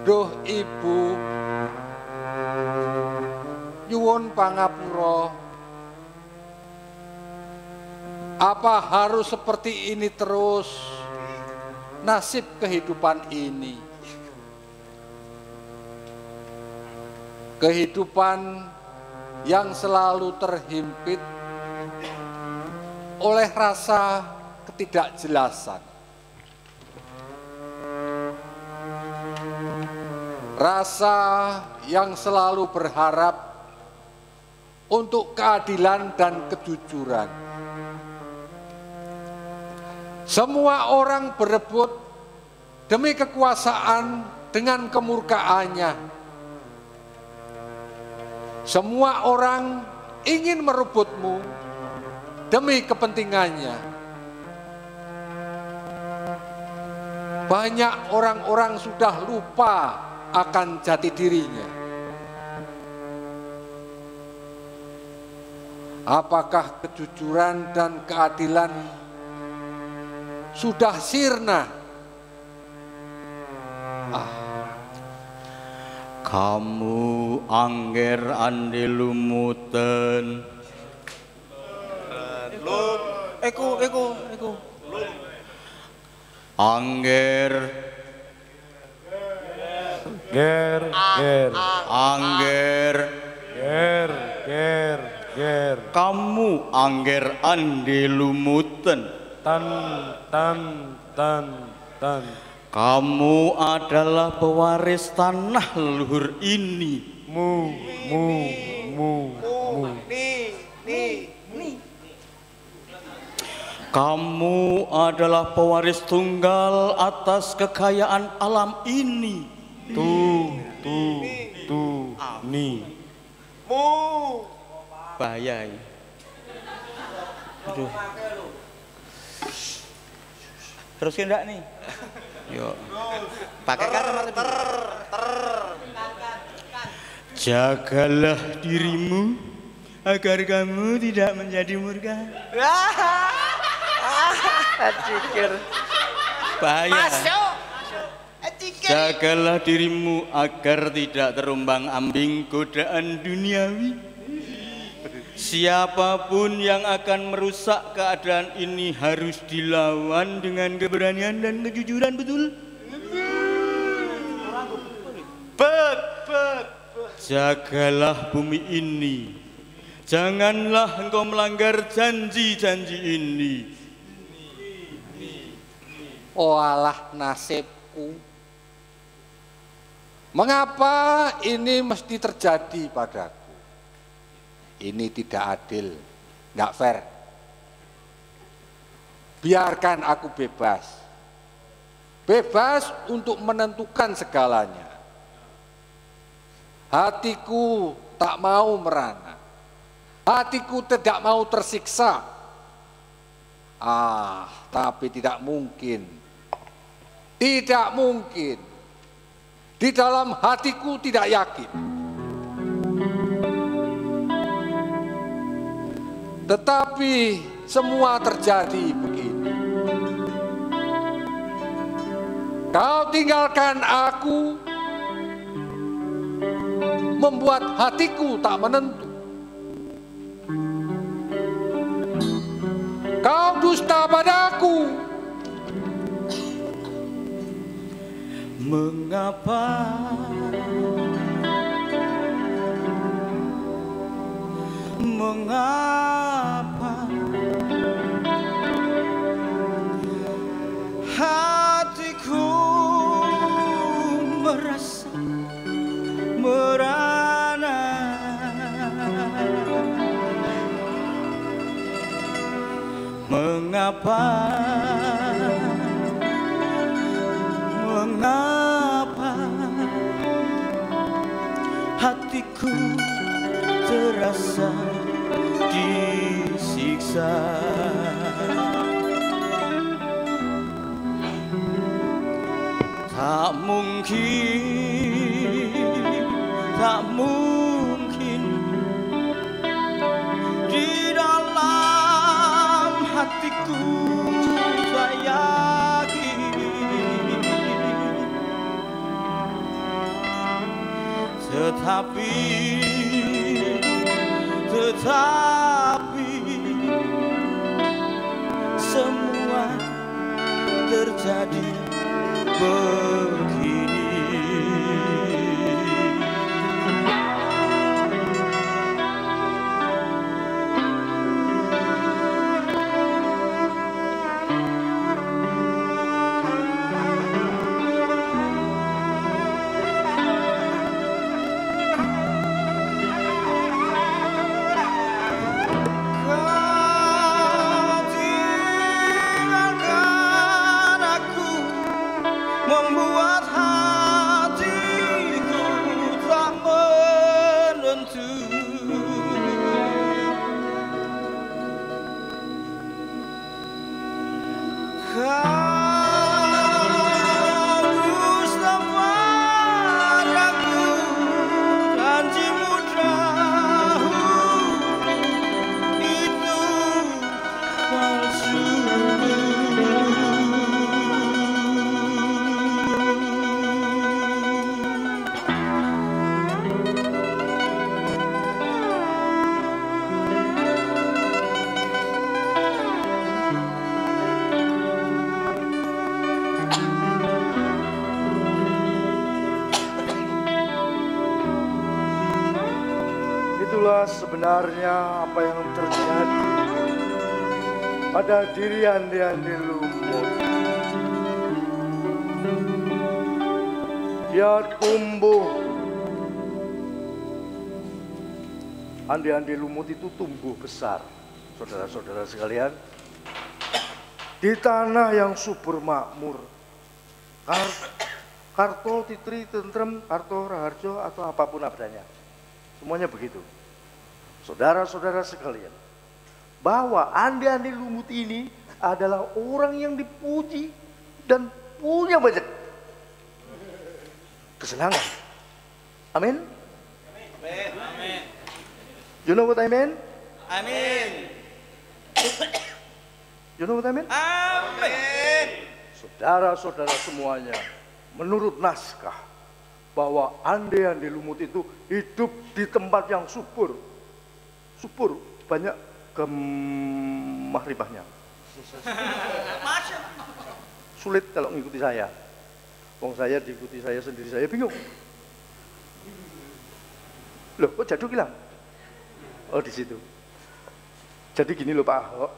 duh Ibu, nyuwun pangapura. Apa harus seperti ini terus nasib kehidupan ini? Kehidupan yang selalu terhimpit oleh rasa ketidakjelasan. Rasa yang selalu berharap untuk keadilan dan kejujuran. Semua orang berebut demi kekuasaan dengan kemurkaannya. Semua orang ingin merebutmu demi kepentingannya. Banyak orang-orang sudah lupa akan jati dirinya. Apakah kejujuran dan keadilan sudah sirna? Kamu angger Ande Lumuten. Lum, eku. Angger. Kamu angger Ande Lumuten. Tan. Kamu adalah pewaris tanah leluhur ini. Kamu adalah pewaris tunggal atas kekayaan alam ini. Bahaya. Aduh. Terusin enggak nih? Yo. Pakai jagalah dirimu agar kamu tidak menjadi murka. Bahaya. Jagalah dirimu agar tidak terumbang-ambing godaan duniawi. Siapapun yang akan merusak keadaan ini harus dilawan dengan keberanian dan kejujuran, betul? Jagalah bumi ini. Janganlah engkau melanggar janji-janji ini. Oalah nasibku. Mengapa ini mesti terjadi padaku? Ini tidak adil, tidak fair. Biarkan aku bebas. Bebas untuk menentukan segalanya. Hatiku tak mau merana. Hatiku tidak mau tersiksa. Tapi tidak mungkin. Tidak mungkin. Di dalam hatiku tidak yakin. Tetapi semua terjadi begini. Kau tinggalkan aku, membuat hatiku tak menentu. Kau dusta padaku. Mengapa? Mengapa hatiku merasa merana? Mengapa hatiku terasa disiksa? Tak mungkin di dalam Tetapi semua terjadi begini. Sebenarnya apa yang terjadi pada diri Ande-Ande Lumut. Dia tumbuh. Ande-Ande Lumut itu tumbuh besar, saudara-saudara sekalian, di tanah yang subur makmur. Karto, titri, tentrem, karto, raharjo, atau apapun adanya. Semuanya begitu. Saudara-saudara sekalian, bahwa Ande-Ande Lumut ini adalah orang yang dipuji dan punya banyak kesenangan. Amin? Amin. Amin. You know what I mean? Amin. You know what I mean? Amin. Saudara-saudara semuanya, menurut naskah, bahwa Ande-Ande Lumut itu hidup di tempat yang subur. Subur, banyak gemah ribahnya. Sulit kalau mengikuti saya. Wong saya diikuti saya sendiri, saya bingung. Loh, kok Djaduk hilang? Oh, di situ. Jadi gini loh Pak Ahok.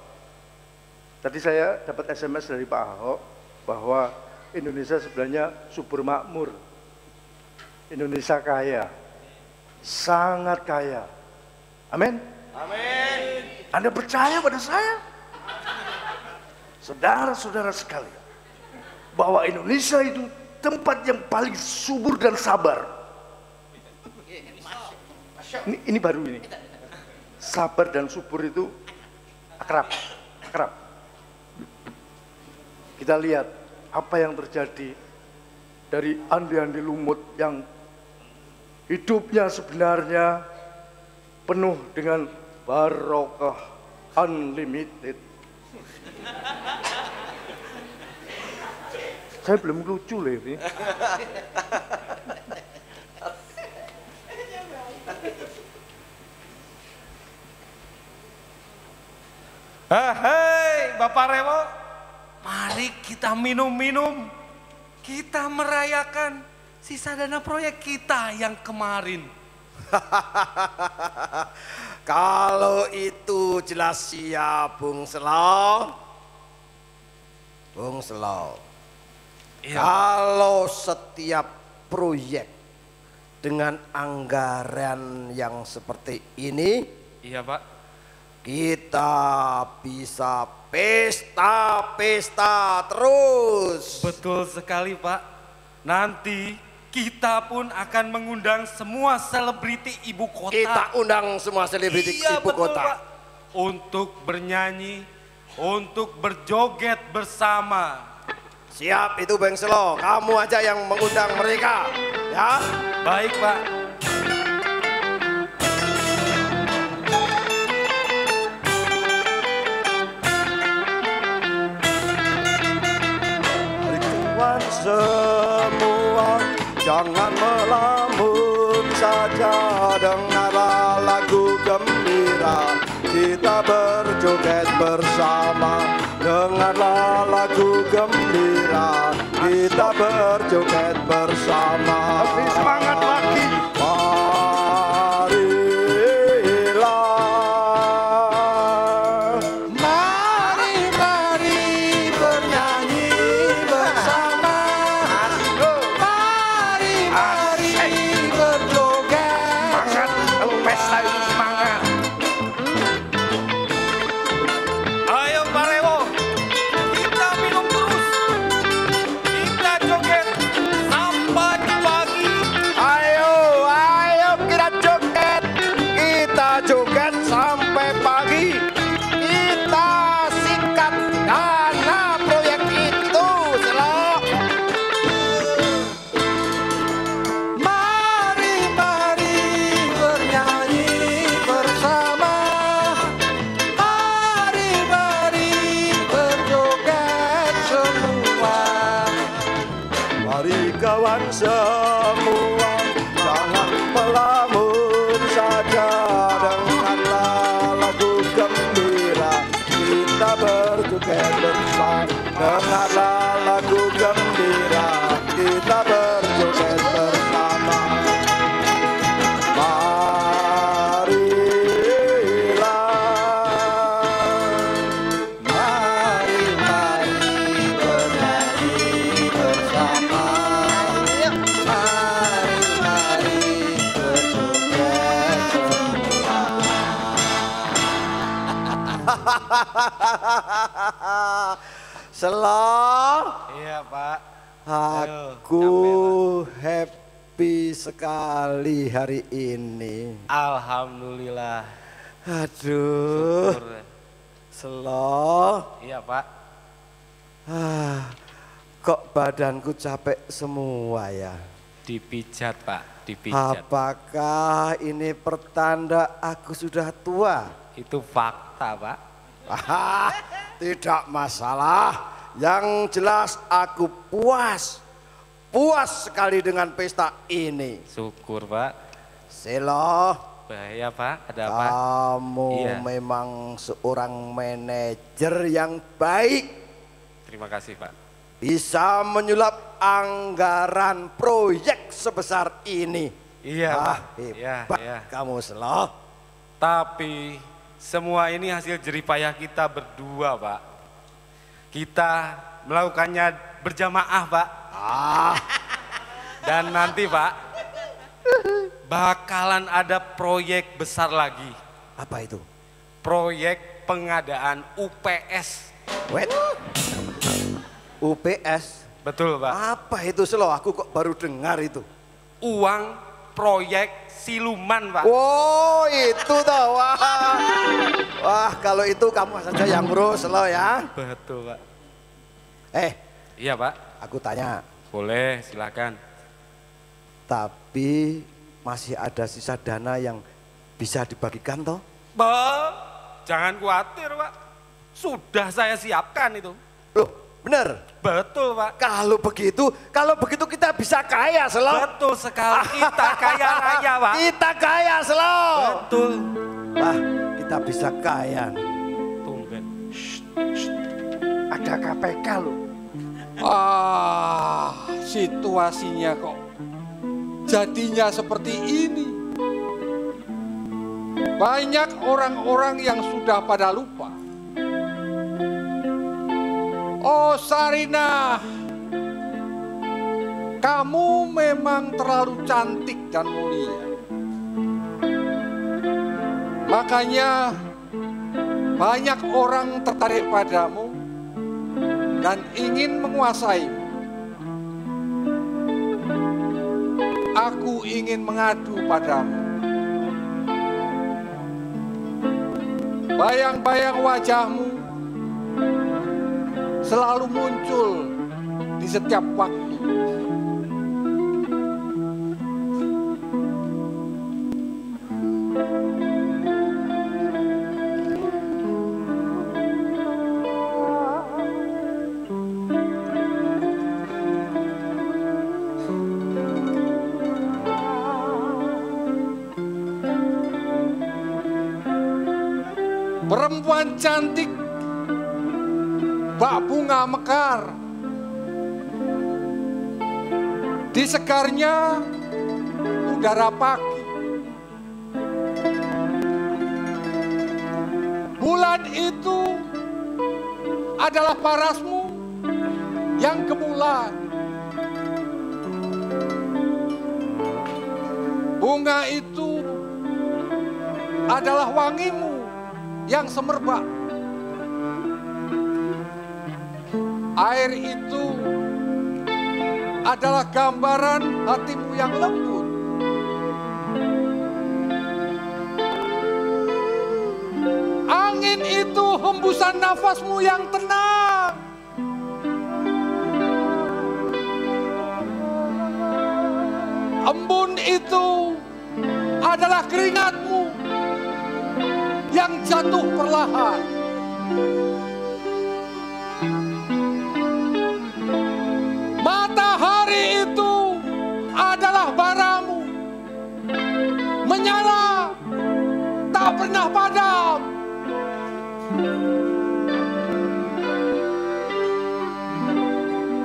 Tadi saya dapat SMS dari Pak Ahok bahwa Indonesia sebenarnya subur makmur. Indonesia kaya. Sangat kaya. Amin. Amin. Anda percaya pada saya? Saudara-saudara sekalian, bahwa Indonesia itu tempat yang paling subur dan sabar. Ini baru ini. Sabar dan subur itu akrab, akrab. Kita lihat apa yang terjadi dari Ande-Ande Lumut yang hidupnya sebenarnya penuh dengan barokah unlimited. Saya belum lucu loh ini. Hei Bapak Rewo, mari kita minum-minum. Kita merayakan sisa dana proyek kita yang kemarin. Kalau itu jelas ya Bung Selaw. Bung Selaw, iya. Kalau setiap proyek dengan anggaran yang seperti ini, iya Pak, kita bisa pesta-pesta terus. Betul sekali Pak. Nanti kita pun akan mengundang semua selebriti ibu kota. Kita undang semua selebriti ibu kota. Pak. Untuk bernyanyi, untuk berjoget bersama. Siap itu Bang Selo, kamu aja yang mengundang mereka. Ya, baik Pak. kita berjoget bersama, dengarlah lagu gembira, kita berjoget bersama. Lebih semangat lagi. Selamat. Iya Pak. Aku happy sekali hari ini. Alhamdulillah. Aduh. Selamat. Iya Pak. Kok badanku capek semua ya? Dipijat Pak. Dipijat. Apakah ini pertanda aku sudah tua? Itu fakta Pak. Tidak masalah, yang jelas aku puas, puas sekali dengan pesta ini. Syukur Pak. Selo. Bahaya Pak, ada apa? Kamu memang seorang manajer yang baik. Terima kasih Pak. Bisa menyulap anggaran proyek sebesar ini. Iya Pak. Hebat kamu Selo. Tapi semua ini hasil jeripayah kita berdua, Pak. Kita melakukannya berjamaah, Pak. Dan nanti, Pak, bakalan ada proyek besar lagi. Apa itu? Proyek pengadaan UPS. Wait. UPS? Betul, Pak. Apa itu, Selo? Aku kok baru dengar itu. Uang proyek siluman Pak. Wow, itu toh. Wah, kalau itu kamu saja yang ngurus lo ya. Betul Pak. Iya Pak. Aku tanya. Boleh, silakan. Tapi masih ada sisa dana yang bisa dibagikan toh? Bah, jangan khawatir Pak. Sudah saya siapkan itu. Loh, bener? Betul Pak. Kalau begitu kita bisa kaya Selo. Betul sekali, kita kaya raya Pak. Kita kaya Selo. Betul. Wah, kita bisa kaya. Tumben. Ada KPK loh. Ah, situasinya kok jadinya seperti ini. Banyak orang-orang yang sudah pada lupa. Oh Sarinah, kamu memang terlalu cantik dan mulia. Makanya banyak orang tertarik padamu dan ingin menguasaimu. Aku ingin mengadu padamu. Bayang-bayang wajahmu selalu muncul di setiap waktu. perempuan cantik, bak bunga mekar. Di segarnya udara pagi. Bulan itu adalah parasmu yang kemulan. Bunga itu adalah wangimu yang semerbak. Air itu adalah gambaran hatimu yang lembut. Angin itu hembusan nafasmu yang tenang. Embun itu adalah keringatmu yang jatuh perlahan. Matahari itu adalah baramu, menyala tak pernah padam.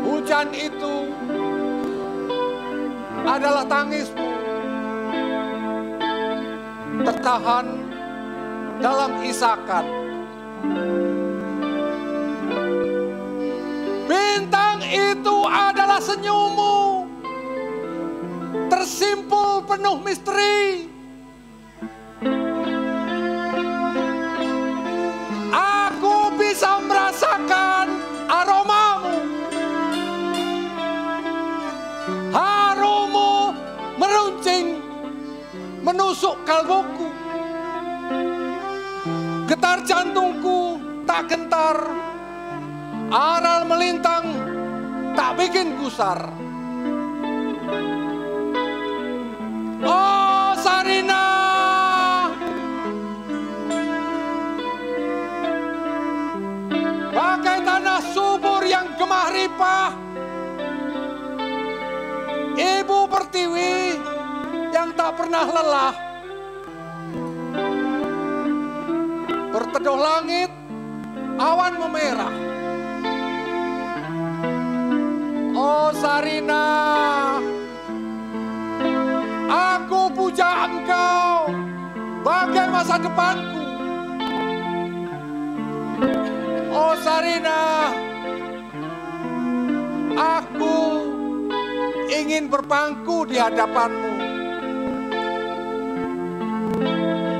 Hujan itu adalah tangismu, tertahan dalam isakan. Bintang itu adalah senyummu, tersimpul penuh misteri. Aku bisa merasakan aromamu, harumu meruncing menusuk kalbuku. Getar jantungku tak gentar, aral melintang tak bikin gusar. Oh Sarinah, bagai tanah subur yang gemah ripah, ibu pertiwi yang tak pernah lelah. Berteduh langit, awan memerah. Oh Sarinah, aku puja engkau bagai masa depanku. Oh Sarinah, aku ingin berpangku di hadapanmu.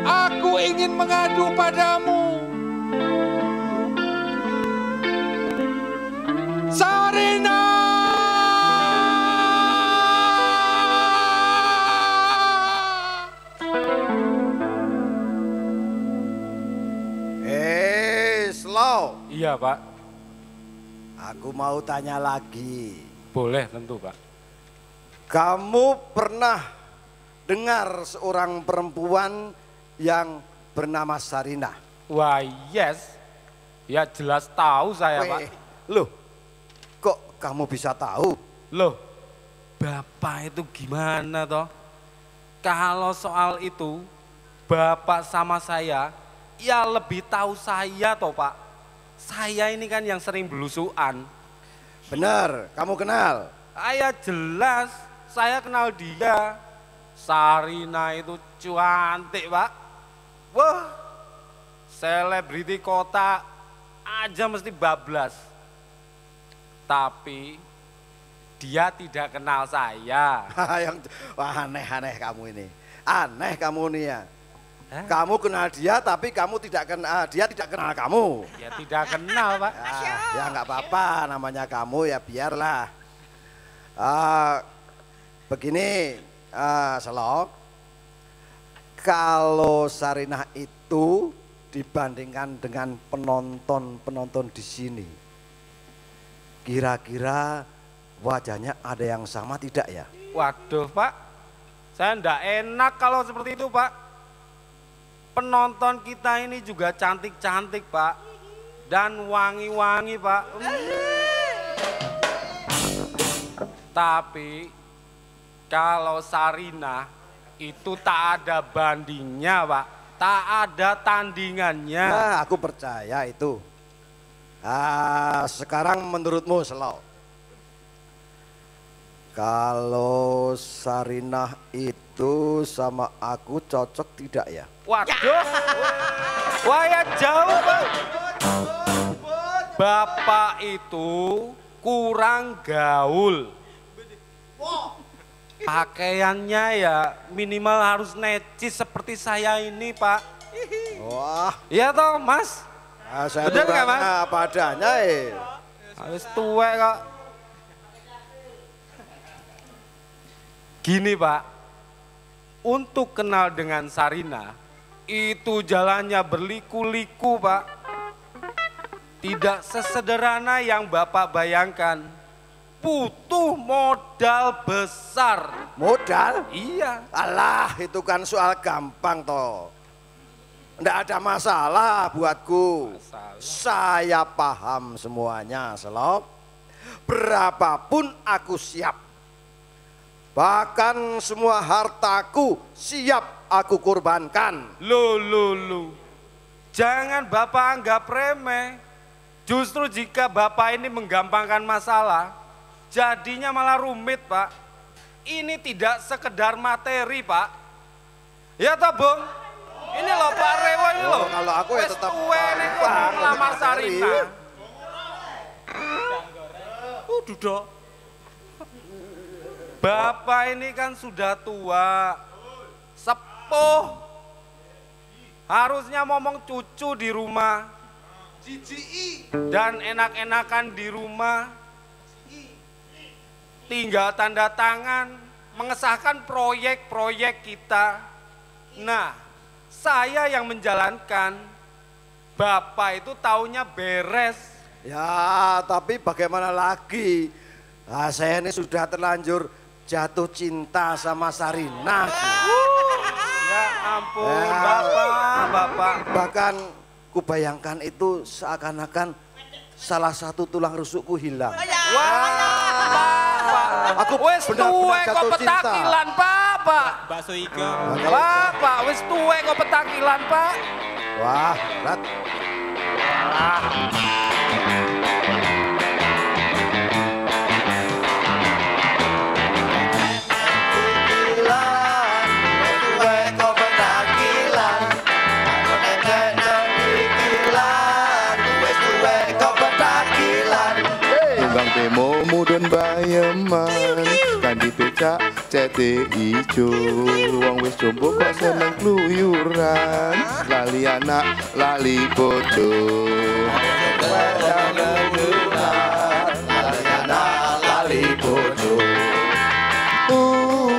Aku ingin mengadu padamu. Sarinah. Slow. Iya, Pak. Aku mau tanya lagi. Boleh, tentu, Pak. Kamu pernah dengar seorang perempuan yang bernama Sarinah? Wah, yes. Ya jelas tahu saya, Pak. Loh, kok kamu bisa tahu? Loh, Bapak itu gimana toh? Kalau soal itu, Bapak sama saya, ya lebih tahu saya toh, Pak. Saya ini kan yang sering belusuan. Benar, kamu kenal? Ya jelas, saya kenal dia. Sarinah itu cantik, Pak. Wah, selebriti kota aja mesti bablas. Tapi dia tidak kenal saya. Wah, aneh-aneh kamu ini. Aneh kamu nih ya. Hah? Kamu kenal dia tapi kamu tidak kenal, dia tidak kenal kamu. Ya tidak kenal, Pak. Ya nggak apa-apa, namanya kamu ya biarlah. Begini, Selok. Kalau Sarinah itu dibandingkan dengan penonton di sini, kira-kira wajahnya ada yang sama tidak ya? Waduh, Pak, saya enggak enak kalau seperti itu, Pak. Penonton kita ini juga cantik-cantik, Pak, dan wangi-wangi, Pak. Tapi kalau Sarinah itu tak ada bandingnya, Pak. tak ada tandingannya. Nah, aku percaya itu. Ah, sekarang menurutmu Selo, kalau Sarinah itu sama aku cocok tidak ya? Waduh, wah jauh. Bapak itu kurang gaul. Pakaiannya ya minimal harus necis seperti saya ini, Pak. Wah. Iya toh, Mas? Nah, saya bener nggak, Mas? Apa adanya, eh. Harus tua kok. Gini, Pak. Untuk kenal dengan Sarinah, itu jalannya berliku-liku, Pak. Tidak sesederhana yang Bapak bayangkan. Butuh modal besar. Modal? Iya. Alah, itu kan soal gampang, toh. Nggak ada masalah buatku. Masalah. Saya paham semuanya, Selop. Berapapun aku siap. Bahkan semua hartaku siap aku kurbankan. Lu. Jangan Bapak anggap remeh. Justru jika Bapak ini menggampangkan masalah, jadinya malah rumit, Pak. Ini tidak sekedar materi, Pak. Ya toh, Bung? Ini loh Pak Rewo ini loh. Kalau aku ya tetap ngelamar Sarinah. Duduk. Bapak ini kan sudah tua. Sepuh. Harusnya ngomong cucu di rumah. Dan enak-enakan di rumah. Tinggal tanda tangan. Mengesahkan proyek-proyek kita. Nah. Saya yang menjalankan, Bapak itu taunya beres. Ya, tapi bagaimana lagi? Nah, saya ini sudah terlanjur jatuh cinta sama Sarinah. Ya ampun, ya. Bapak. Bahkan kubayangkan itu seakan-akan salah satu tulang rusukku hilang. Wah, aku benar-benar jatuh cinta. Pak, bakso ikan. Pak, wis tuwe kok petakilan, Pak. Wah, berat. Wah. Bemo mudun bayeman kan dipecak cete ijo wong wis jombo kok seneng kluyuran lali anak lali bojo lali anak lali bojo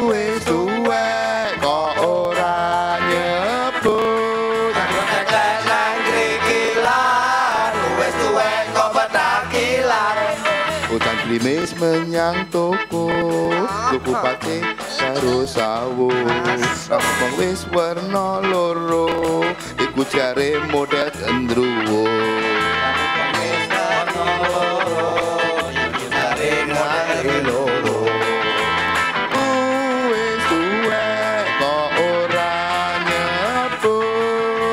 wis tuwe kok ora nyebut nang grikilan wis tuwe kok petakilan hutan krimis menyang toko tuku pate karo sawo omong wis warna loro iku jare model gendruwo wis warna loro iku jare model loro wis suwe kok ora nyepu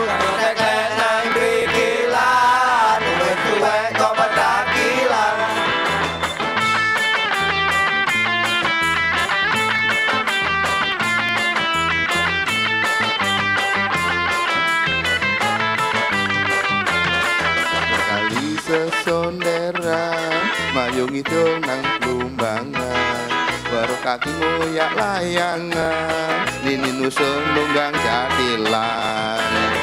nang grikilan wis suwe kok petakilan. Mayung itu nang lumbangan baru kaki ngoyak layangan nini nusul nunggang jatilan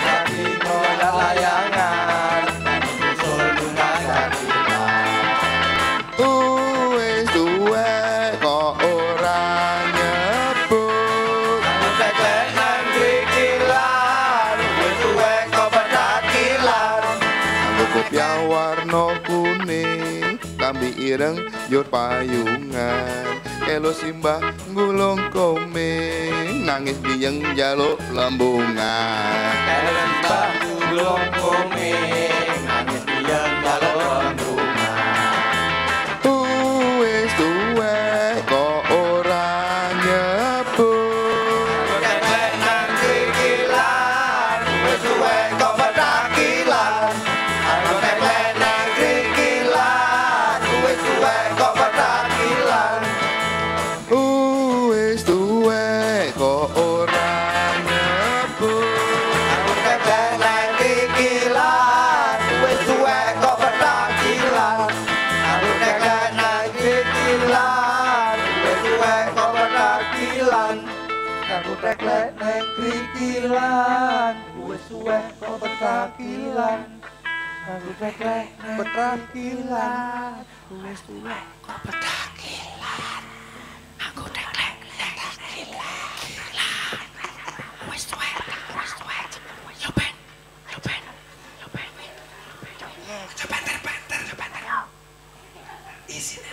kaki ngoyak layangan nini nusul nunggang jatilan uwes duwe kok ora nyebut nang teklek nang grikilan uwes duwe kok petakilan aku kopiah warna kuning ambi ireng jur payungan elo simbah gulung komeng nangis biang jaluk lambungan elo simbah gulung komeng nangis biang jaluk lambungan uwes duwe kok ora nyebut nang grikilan pikiran, wes suwe kok petakilan, aku teklek petakilan, wes suwe kok petakilan, aku teklek petakilan, wes suwe, wes suwe, cobain, cobain, cobain, cobain terpentar, cobain terpentar, izin.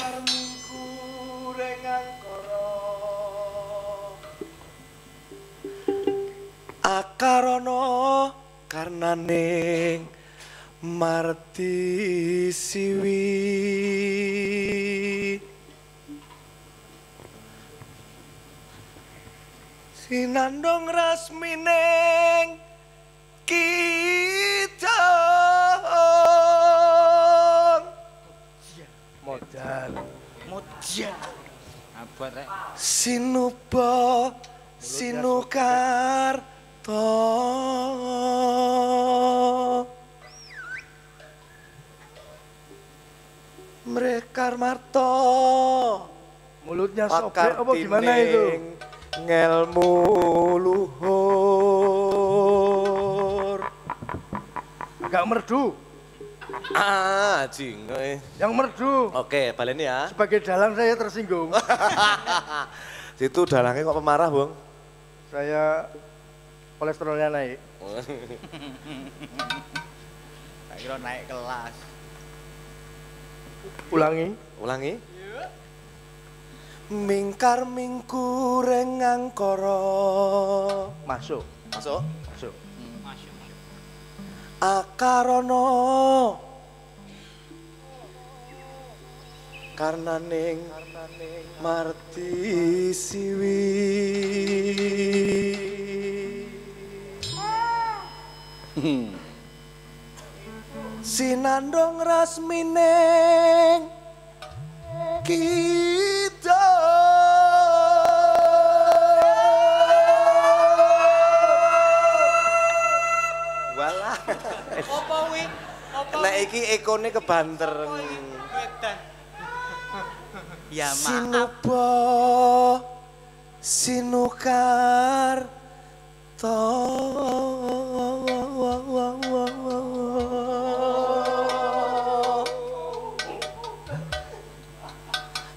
Karmingku dengan koro akarono karena neng marti siwi sinandong rasmi neng kita modal modal apa rek sinupa sinukarto mereka marto mulutnya sobek apa gimana itu ngelmu luhur agak merdu. Ah, jingoy. Yang merdu. Oke, balen ya. Sebagai dalang saya tersinggung. Itu dalangnya kok pemarah, Bung? Saya kolesterolnya naik. Saya kira naik kelas. Ulangi. Ulangi. Mingkar mingku rengang koro. Masuk. Masuk. Masuk. Akarono karena neng marti siwi sinandong rasmi neng kita walah apa wi? Nah iki ekone kebanter. Ya maaf. Sinubo sinukarto.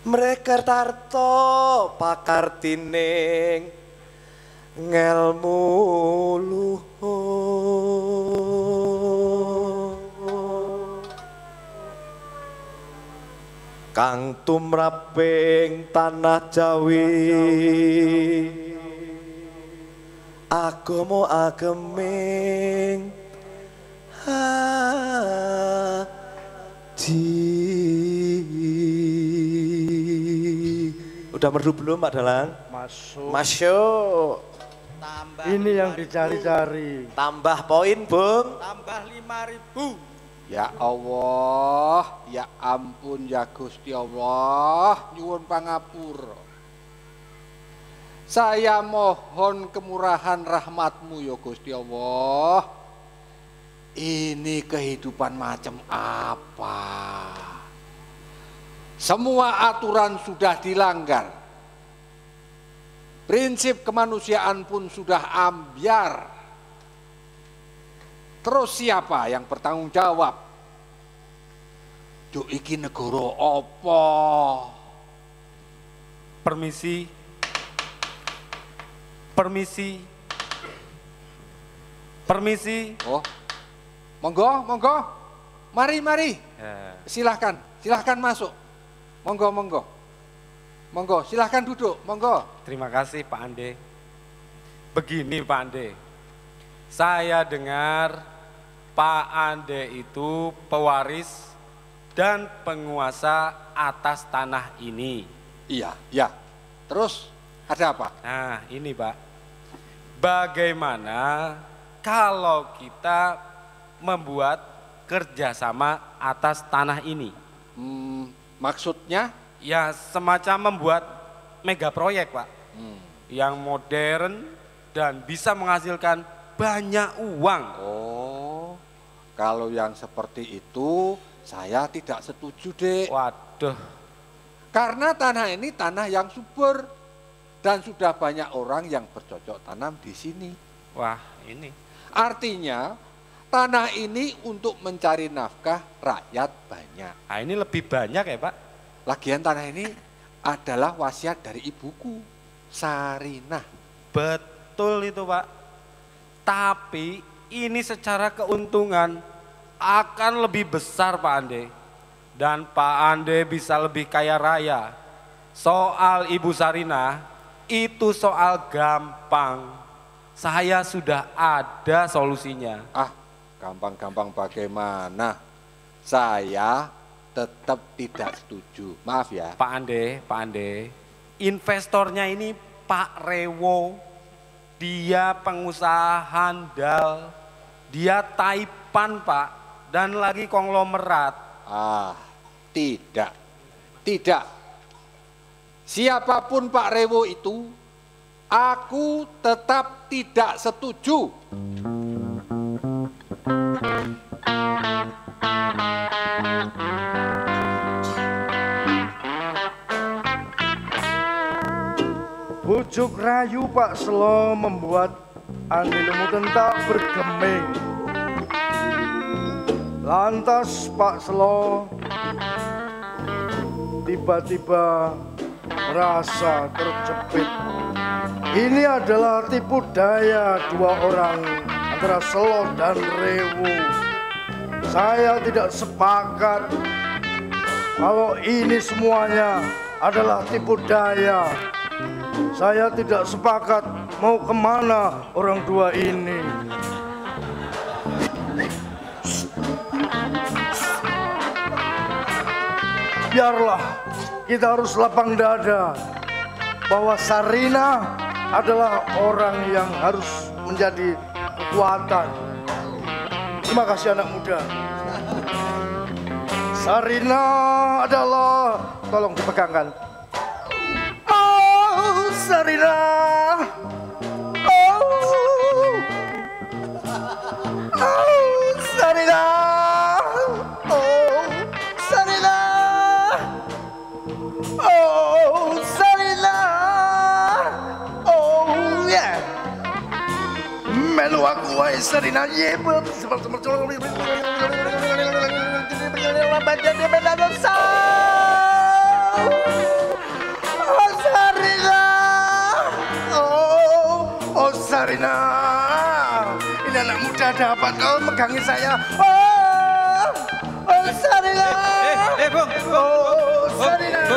Mereka tarto pakartining ngelmu luhur. Kang tumraping tanah Jawi agama ageming haji. Udah merdu belum Pak Dalang? Masuk. Masuk. Tambah ini yang dicari-cari. Tambah poin, Bung. Tambah 5.000. Ya Allah, ya ampun, ya Gusti Allah, nyuwun pangapura. Saya mohon kemurahan rahmatmu ya Gusti Allah. Ini kehidupan macam apa? Semua aturan sudah dilanggar. Prinsip kemanusiaan pun sudah ambyar. Terus siapa yang bertanggung jawab? Yo iki negara apa? Permisi. Permisi. Permisi. Oh. Monggo, monggo. Mari, mari. Silahkan, silahkan masuk. Monggo, monggo. Monggo, silahkan duduk, monggo. Terima kasih Pak Ande. Begini Pak Ande. Saya dengar Pak Ande itu pewaris dan penguasa atas tanah ini. Iya, iya. Terus ada apa? Nah, ini Pak. Bagaimana kalau kita membuat kerjasama atas tanah ini? Maksudnya? Ya, semacam membuat mega proyek, Pak. Yang modern dan bisa menghasilkan banyak uang. Oh, kalau yang seperti itu Saya tidak setuju, Dek. Waduh. Karena tanah ini tanah yang subur dan sudah banyak orang yang bercocok tanam di sini. Wah, ini. Artinya tanah ini untuk mencari nafkah rakyat banyak. Nah, ini lebih banyak ya, Pak. Lagian tanah ini adalah wasiat dari ibuku, Sarinah. Betul itu, Pak. Tapi ini secara keuntungan akan lebih besar, Pak Ande, dan Pak Ande bisa lebih kaya raya. Soal Ibu Sarinah itu soal gampang, saya sudah ada solusinya. Ah, gampang-gampang bagaimana? Saya tetap tidak setuju. Maaf ya, Pak Ande, investornya ini Pak Rewo, dia pengusaha handal, dia Taipan, Pak. Dan lagi konglomerat. Ah, tidak. Siapapun Pak Rewo itu, aku tetap tidak setuju. Bujuk rayu Pak Selo membuat Ande Lumut tentang bergeming. Lantas Pak Selo tiba-tiba merasa terjepit. Ini adalah tipu daya dua orang antara Selo dan Rewo. Saya tidak sepakat kalau ini semuanya adalah tipu daya. Saya tidak sepakat mau kemana orang dua ini. Biarlah, kita harus lapang dada bahwa Sarinah adalah orang yang harus menjadi kekuatan. Terima kasih anak muda. Sarinah adalah, tolong dipegangkan. Oh Sarinah, oh Sarinah, oh Sarinah. Oh, Sarinah, oh yeah. Melu aku wahai Sarinah, yebet. Oh Sarinah, oh Sarinah. Ini anak muda dapat kau megangi saya. Oh, oh Sarinah. Bung, oh Sarinah.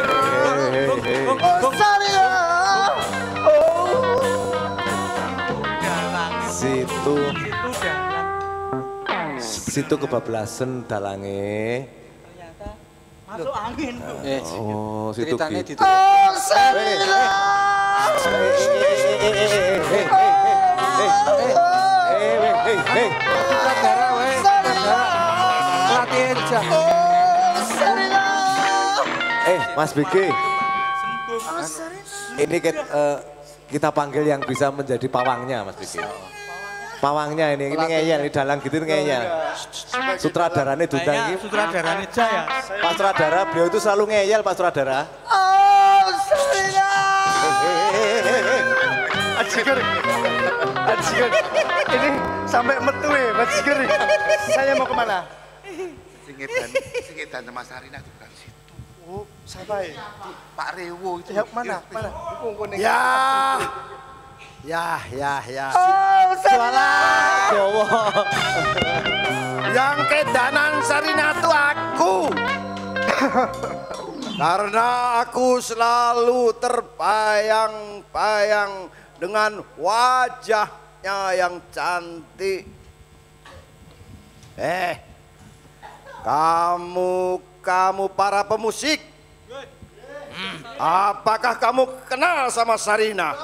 Oh Sarinah, oh dalang situ kebablasan dalange. Ternyata masuk angin tuh. Oh situ gitu. Oh Sarinah, oh Sarinah. Mas Biki. Ini kita panggil yang bisa menjadi pawangnya, Mas Diki. Pawangnya ini ngeyel, ini dalang gitu ngeyel. Sutradaranya Duda ini. Sutradaranya Jaya. Pak Sutradara, beliau itu selalu ngeyel, Pak Sutradara. Oh, Sarinah. Ajigur. Ini sampai metue, Ajigur. Saya mau kemana? Singetan sama Sarinah itu bukan situ. Oh, siapa ya? Pak Rewo itu. Ya, mana? Ya. Oh, Sarinah. Yang kedanan Sarinah itu aku. Karena aku selalu terbayang-bayang dengan wajahnya yang cantik. Kamu para pemusik, apakah kamu kenal sama Sarinah?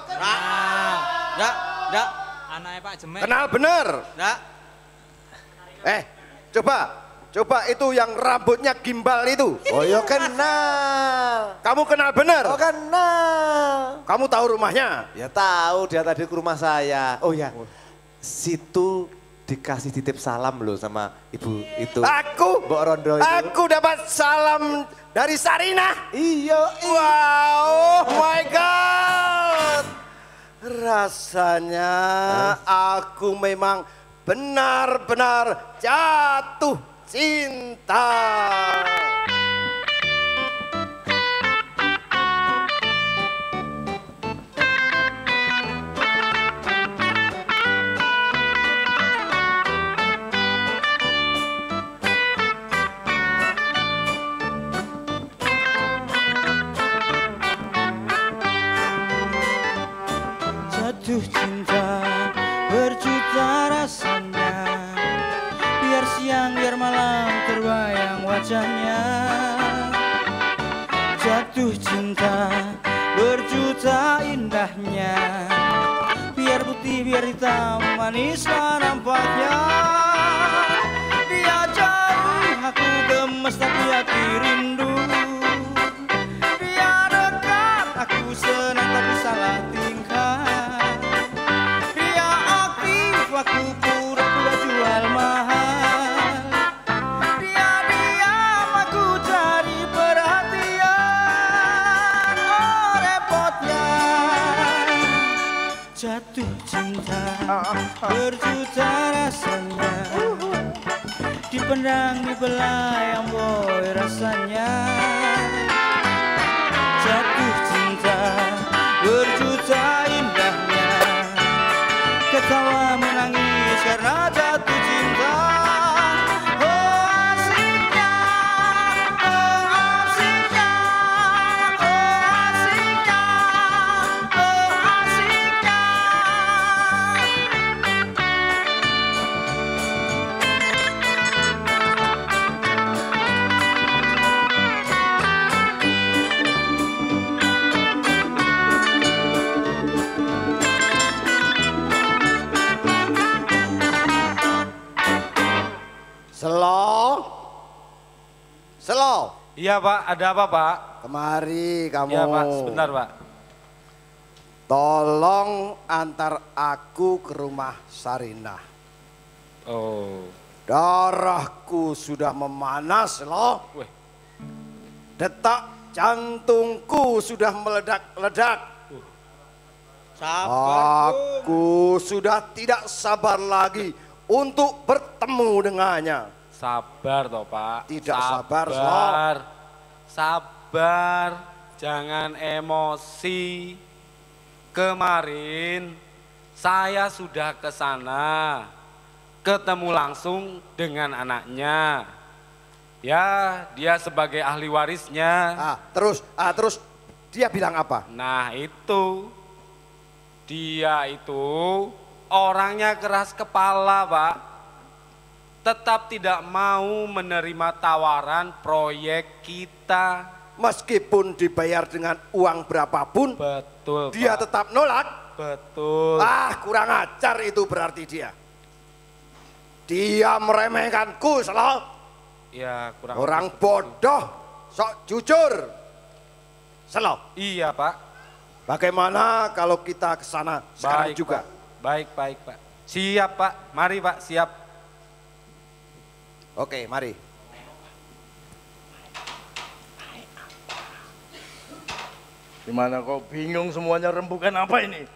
Enggak, anaknya Pak Jemek. Kenal bener? Enggak. Coba itu yang rambutnya gimbal itu. Oh ya kenal. Kamu kenal bener? Oh kenal. Kamu tahu rumahnya? Ya tahu, dia tadi ke rumah saya. Oh ya, situ dikasih titip salam loh sama ibu itu. Aku, Mbok Rondo itu. Aku dapat salam dari Sarinah. Iya. Wow, oh my God. Rasanya aku memang benar-benar jatuh cinta. Jatuh cinta berjuta rasanya, biar siang biar malam terbayang wajahnya. Jatuh cinta berjuta indahnya, biar putih biar hitam manislah nampaknya. Dia jauh aku gemes tapi hati rindu, dia dekat aku senang tapi salah tingkah. Aku pura-pura jual mahal, diam-diam aku cari perhatian. Oh repotnya jatuh cinta berjuta rasanya, dipendang dibelah yang boy rasanya. Jatuh cinta berjuta indahnya, ketawa menangis karena jatuh cinta. Oh asiknya, oh asiknya, oh asiknya, oh asiknya. Selo. Iya Pak, ada apa Pak? Kemari kamu. Iya Pak, sebentar Pak. Tolong antar aku ke rumah Sarinah. Oh. Darahku sudah memanas loh. Weh. Detak jantungku sudah meledak-ledak. Sabar. Aku sudah tidak sabar lagi untuk bertemu dengannya. Sabar toh Pak. Tidak sabar. Sabar. Sabar. Jangan emosi. Kemarin saya sudah ke sana, ketemu langsung dengan anaknya. Ya, dia sebagai ahli warisnya. Terus dia bilang apa? Nah, itu. Dia itu orangnya keras kepala, Pak. Tetap tidak mau menerima tawaran proyek kita. Meskipun dibayar dengan uang berapapun. Betul, dia Pak. Tetap nolak. Betul. Ah, kurang ajar itu berarti dia. Dia meremehkanku selalu. Ya, kurang. Orang bodoh, sok jujur. Selalu. Iya, Pak. Bagaimana kalau kita ke sana sekarang juga? Baik, Pak. Siap, Pak. Mari, Pak. Siap. Oke, mari. Gimana kok bingung semuanya, rembukan apa ini?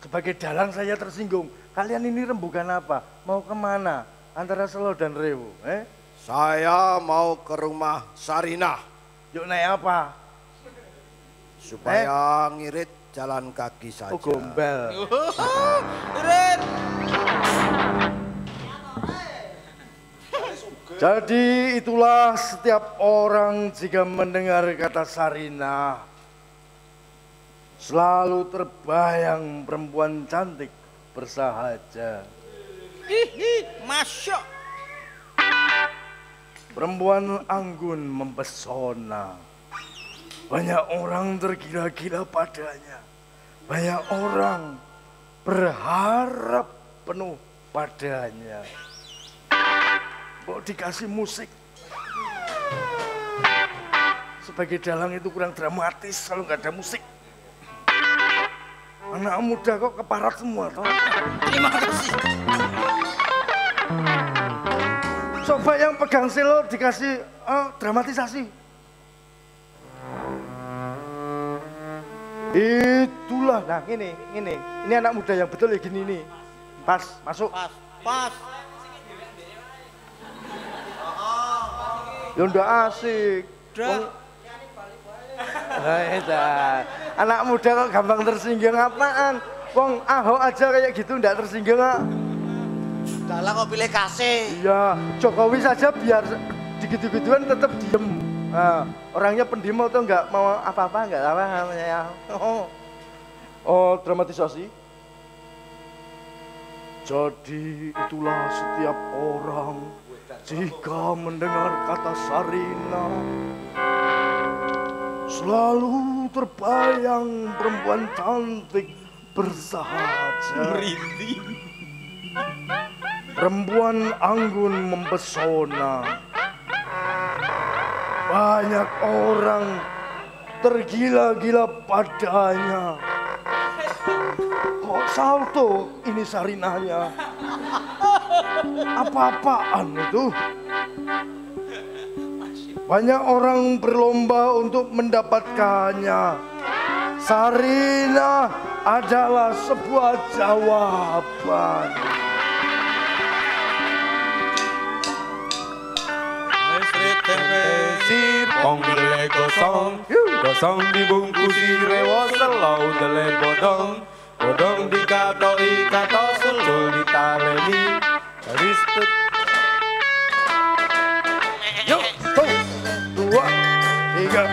Sebagai dalang saya tersinggung. Kalian ini rembukan apa? Mau kemana? Antara Selo dan Rewo, Saya mau ke rumah Sarinah. Yuk naik apa? Supaya ngirit jalan kaki saja. Oh gombel. Ngirit. Jadi itulah setiap orang jika mendengar kata Sarinah, selalu terbayang perempuan cantik bersahaja. Masya. Perempuan anggun mempesona. Banyak orang tergila-gila padanya. Banyak orang berharap penuh padanya. Kok dikasih musik? Sebagai dalang itu kurang dramatis kalau nggak ada musik. Anak muda kok keparat semua. Terima kasih. Coba yang pegang silo dikasih dramatisasi. Itulah, nah ini anak muda yang betul ya gini nih. Pas, masuk. Pas. Ya udah asik. Anak muda kok gampang tersinggung apaan? Wong Ahok aja kayak gitu ndak tersinggung kok. Dalah kok pilih kasih. Iya, Jokowi saja biar dikit-dikituan tetap diem. Orangnya pendemo tuh nggak mau apa-apa, nggak apa namanya. Oh, dramatisasi. Jadi itulah setiap orang jika mendengar kata Sarinah selalu terbayang perempuan cantik bersahaja, merinding, perempuan anggun mempesona. Banyak orang tergila-gila padanya. Kok salto ini Sarinahnya? Apa-apaan itu? Banyak orang berlomba untuk mendapatkannya. Sarinah adalah sebuah jawaban. Ong dele gosong, gosong dibungkusi rewo selau dele bodong, bodong dikatoi kato selu ditaleni. Ristut. Yuk, 1, 2, 3.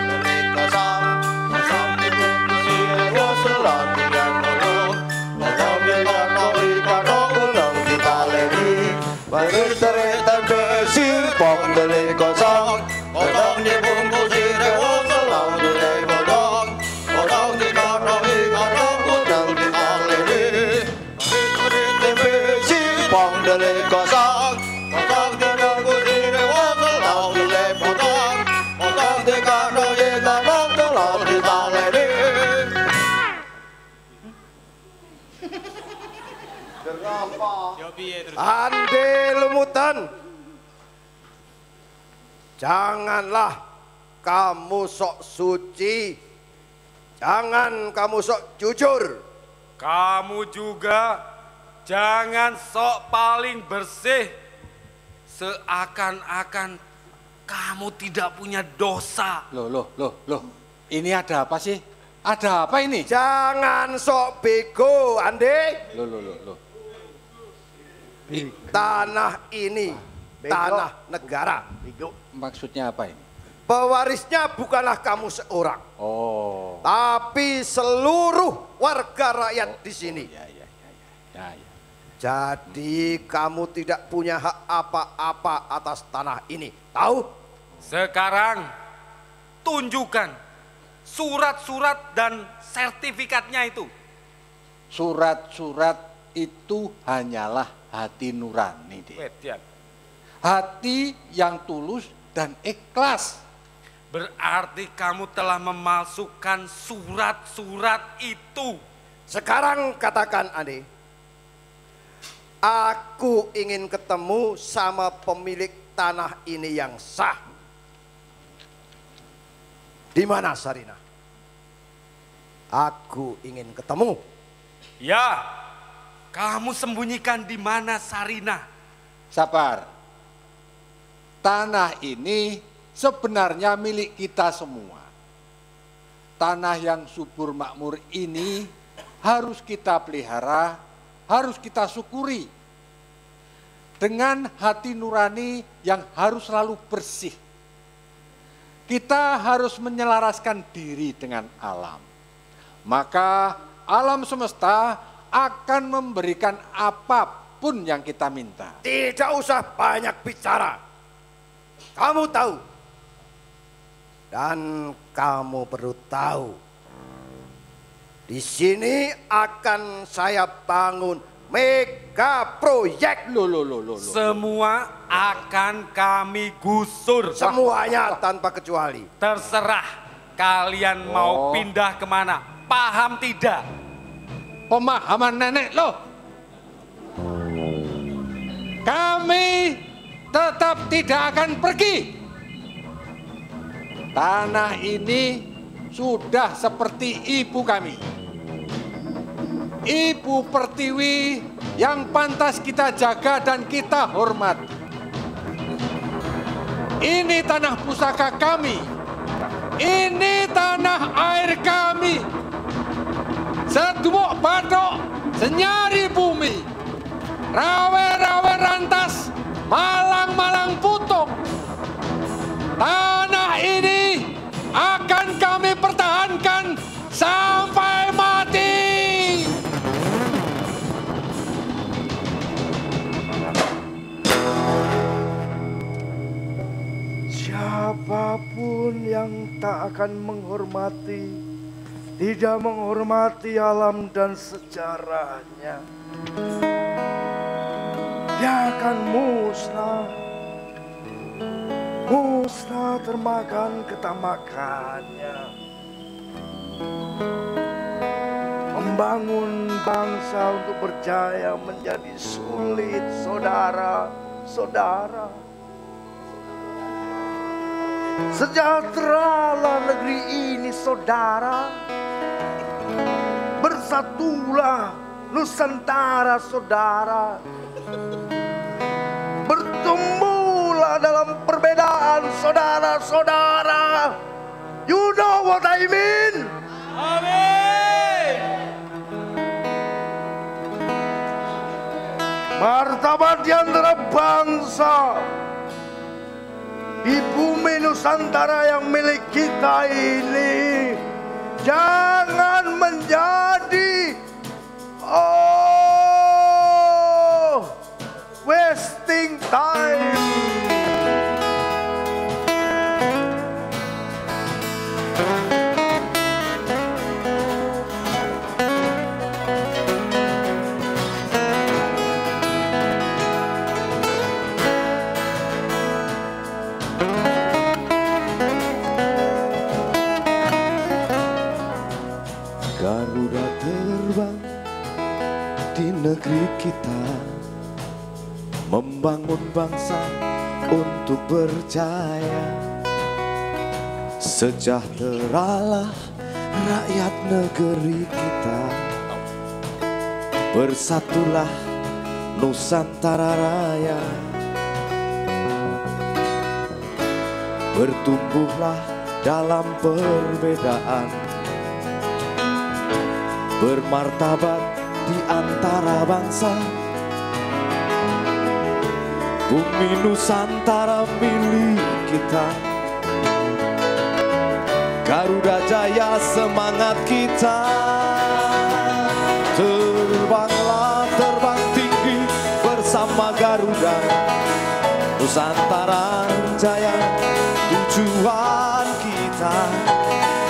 Gosong, gosong dibungkusi rewo selau dengan bodong, bodong dikatoi kato bodong ditaleni. Baris teretan besir, pong dele gosong. Bodong dibungkusi rewo selau dele bodong, bodong dikatoi kato bodong ditaleni. Baris teretan besir, pong dele gosong, bodong dibungkusi rewo selau dele bodong, bodong dikatoi kato bodong ditaleni. Kenapa? Ande Lumutan, janganlah kamu sok suci, jangan kamu sok jujur, kamu juga jangan sok paling bersih, seakan-akan kamu tidak punya dosa. Loh, ini ada apa sih? Ada apa ini? Jangan sok bego, Ande. Loh. Tanah ini, tanah negara. Bego. Maksudnya apa ini? Pewarisnya bukanlah kamu seorang, tapi seluruh warga rakyat di sini. Ya. Jadi kamu tidak punya hak apa-apa atas tanah ini, tahu? Sekarang tunjukkan surat-surat dan sertifikatnya itu. Surat-surat itu hanyalah hati nurani. Hati yang tulus dan ikhlas. Berarti kamu telah memalsukan surat-surat itu. Sekarang katakan, Ande, aku ingin ketemu sama pemilik tanah ini yang sah. Di mana Sarinah? Aku ingin ketemu. Ya, kamu sembunyikan di mana Sarinah? Sabar. Tanah ini sebenarnya milik kita semua. Tanah yang subur makmur ini harus kita pelihara, harus kita syukuri. Dengan hati nurani yang harus selalu bersih. Kita harus menyelaraskan diri dengan alam. Maka alam semesta akan memberikan apapun yang kita minta. Tidak usah banyak bicara. Kamu tahu, dan kamu perlu tahu, di sini akan saya bangun mega proyek. Loh. Semua akan kami gusur. Semuanya tanpa kecuali. Terserah kalian mau pindah kemana, paham tidak? Pemahaman nenek loh. Kami tetap tidak akan pergi. Tanah ini sudah seperti ibu kami. Ibu Pertiwi yang pantas kita jaga dan kita hormati. Ini tanah pusaka kami. Ini tanah air kami. Sedumuk batok, senyari bumi. Rawe-rawe rantas, malang-malang putung. Tanah ini akan kami pertahankan sampai mati. Siapapun yang tak akan menghormati, tidak menghormati alam dan sejarahnya, dia akan musnah, musnah termakan ketamakannya. Membangun bangsa untuk berjaya menjadi sulit, saudara-saudara. Sejahteralah negeri ini, saudara. Bersatulah Nusantara, saudara. Bertemulah dalam perbedaan, saudara-saudara. You know what I mean? Amin. Martabat di antara bangsa di bumi Nusantara yang milik kita ini jangan menjadi wasting time. Negeri kita membangun bangsa untuk berjaya. Sejahteralah rakyat negeri kita. Bersatulah Nusantara Raya. Bertumbuhlah dalam perbedaan. Bermartabat di antara bangsa, bumi Nusantara milik kita. Garuda Jaya semangat kita. Terbanglah terbang tinggi bersama Garuda Nusantara Jaya, tujuan kita.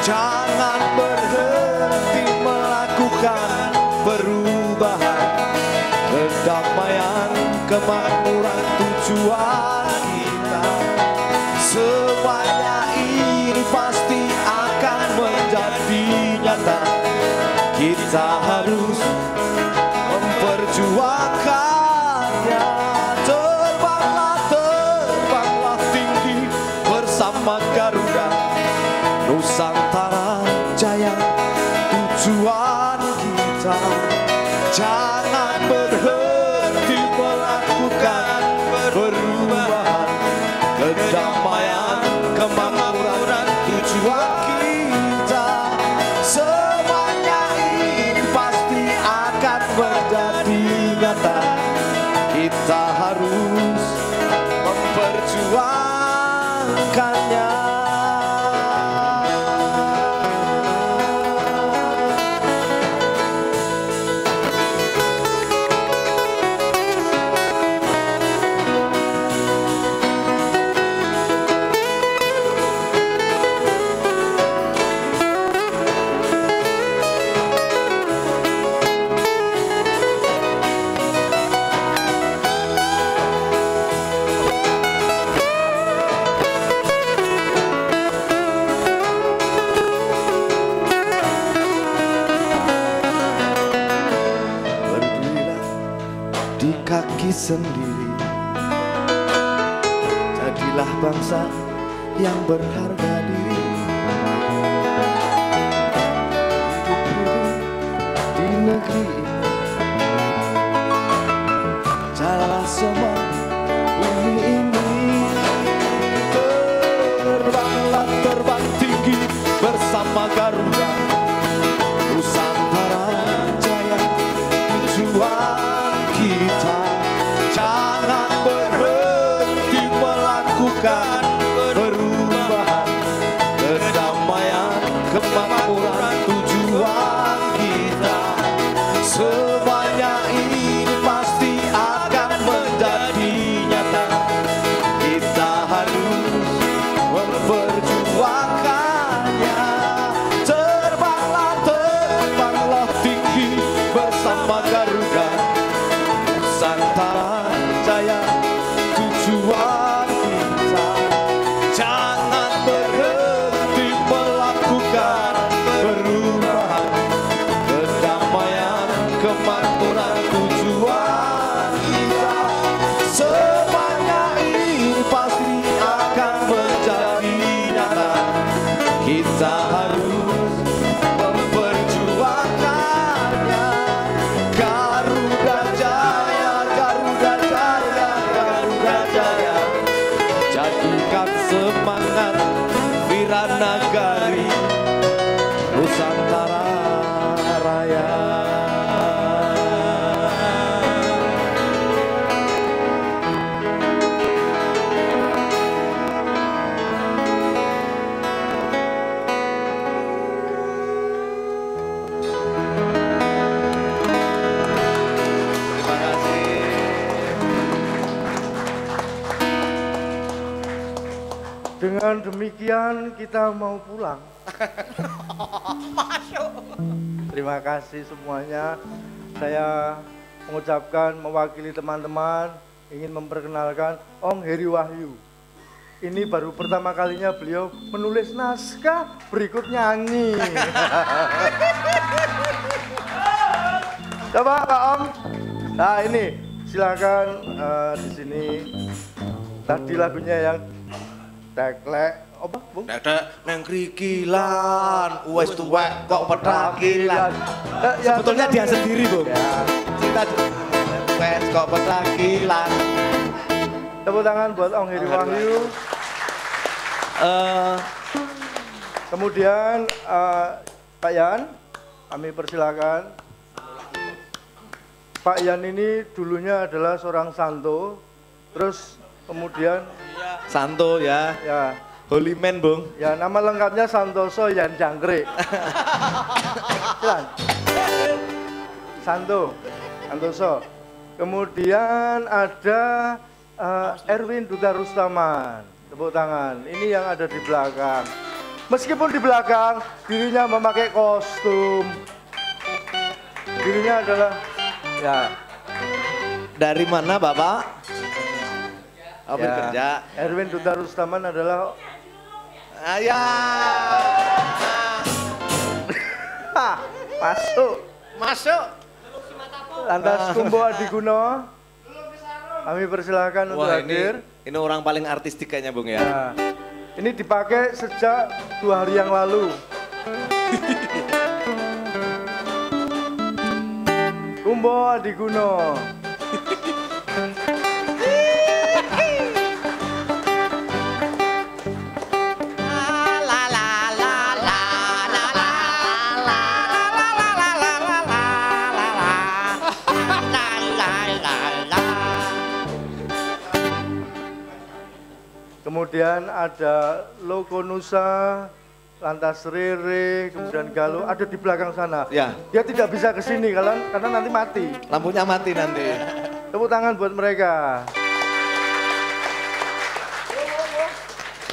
Jangan berhenti melakukan perubahan, kedamaian, kemakmuran tujuan kita. Semuanya ini pasti akan menjadi nyata. Kita harus memperjuangkannya. Terbanglah, terbanglah tinggi bersama Garuda Nusantara Jaya, tujuan kita. Jangan berhenti melakukan perubahan, kedamaian, kemakmuran tujuan kita. Semuanya ini pasti akan menjadi nyata. Kita harus memperjuangkannya. Sendiri inilah bangsa yang berharga diri. Hidup ini di negeri ini, jalan semua bumi ini. Terbanglah terbang tinggi bersama Garuda Nusantara Jaya, tujuan kita. Jangan berhenti melakukan perubahan, kedamaian, kemakmuran tujuan kita. Semuanya ini pasti akan menjadi nyata. Kita harus memperjuangkannya. Terbanglah, terbanglah tinggi bersama Garuda Nusantara Jaya, tujuan kita. Jangan berhenti melakukan perubahan, kedamaian, kemakmuran tujuan kita. Semuanya ini pasti akan menjadi nyata. Kita harus memperjuangkannya. Garuda Jaya, Garuda Jaya, Garuda Jaya. Jadikan semangat Wiranagari Nusantara Raya. Terima kasih. Dengan demikian kita mau pulang. Terima kasih semuanya. Saya mengucapkan mewakili teman-teman ingin memperkenalkan Ong Hari Wahyu. Ini baru pertama kalinya beliau menulis naskah berikut nyanyi. Coba Pak Om. Nah ini silakan di sini. Tadi lagunya yang teklek apa Bung? Dedek neng krikilan, wis tuwek kok petakilan. Sebetulnya dia sendiri Bung. Kita wes kok petakilan. Tepuk tangan buat Ong Hari Wahyu. Kemudian Pak Yan, kami persilakan. Pak Yan ini dulunya adalah seorang santo, terus kemudian Santo ya, ya Holy Man Bung. Ya nama lengkapnya Santoso Jangkrik. Silakan. Santo, Santoso. Kemudian ada Erwin Duta Rustaman. Tepuk tangan. Ini yang ada di belakang. Meskipun di belakang dirinya memakai kostum. Dirinya adalah ya. Dari mana Bapak? Abang ya, kerja. Erwin Duta Rustaman adalah ayah. Masuk. Masuk. Lantas Kumbo Adikuno. Kami persilahkan untuk hadir. Ini orang paling artistik kayaknya Bung ya. Nah, ini dipakai sejak 2 hari yang lalu. Kumbo Adikuno. Kemudian ada Loko Nusa, lantas Rire, kemudian Galo, ada di belakang sana. Ya. Dia tidak bisa ke sini karena nanti mati. Lampunya mati nanti. Tepuk tangan buat mereka.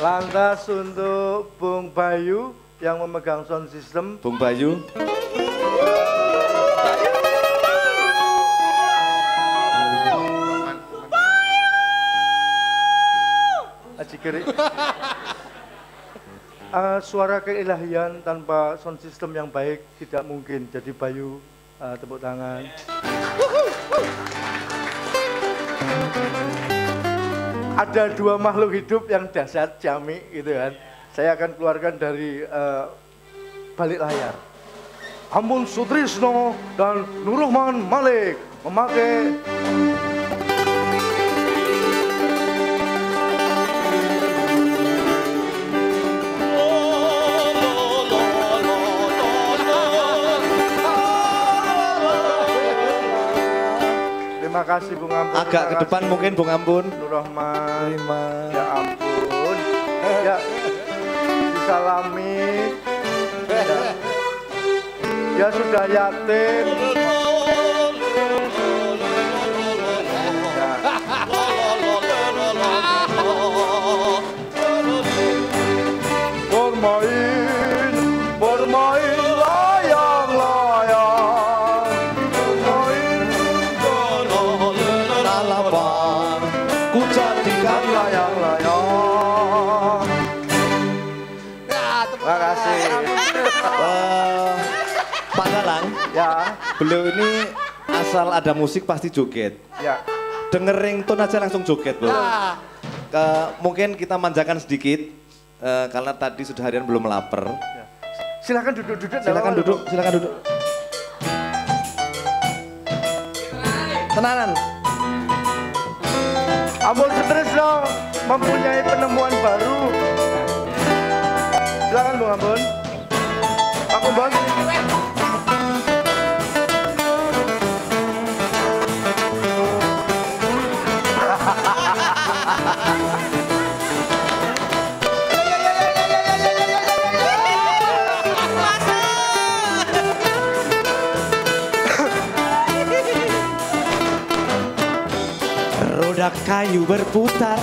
Lantas untuk Bung Bayu yang memegang sound system. Bung Bayu. Suara keilahian tanpa sound system yang baik tidak mungkin. Jadi Bayu tepuk tangan. ada dua makhluk hidup yang dasar jami gitu kan. Saya akan keluarkan dari balik layar. Hamun Sutrisno dan Nuruhman Malik memakai terima kasih Bung Ampun. Agak ke depan mungkin Bung Ampun. Nuruhman. Ya ampun. Ya. Disalami. Ya. Ya sudah yatim. Ya. Bermain, bermain layang-layang. Pak Galang, ya. Beliau ini asal ada musik pasti joget. Ya. Denger ringtone aja langsung joget, Bro. Ah. Mungkin kita manjakan sedikit karena tadi sudah harian belum lapar. Ya. Silakan duduk-duduk. Silakan duduk, silakan duduk. Tenanan. Hamun Sutrisno mempunyai penemuan baru. Silakan Bung Hamun. Aku bantu. Roda kayu berputar,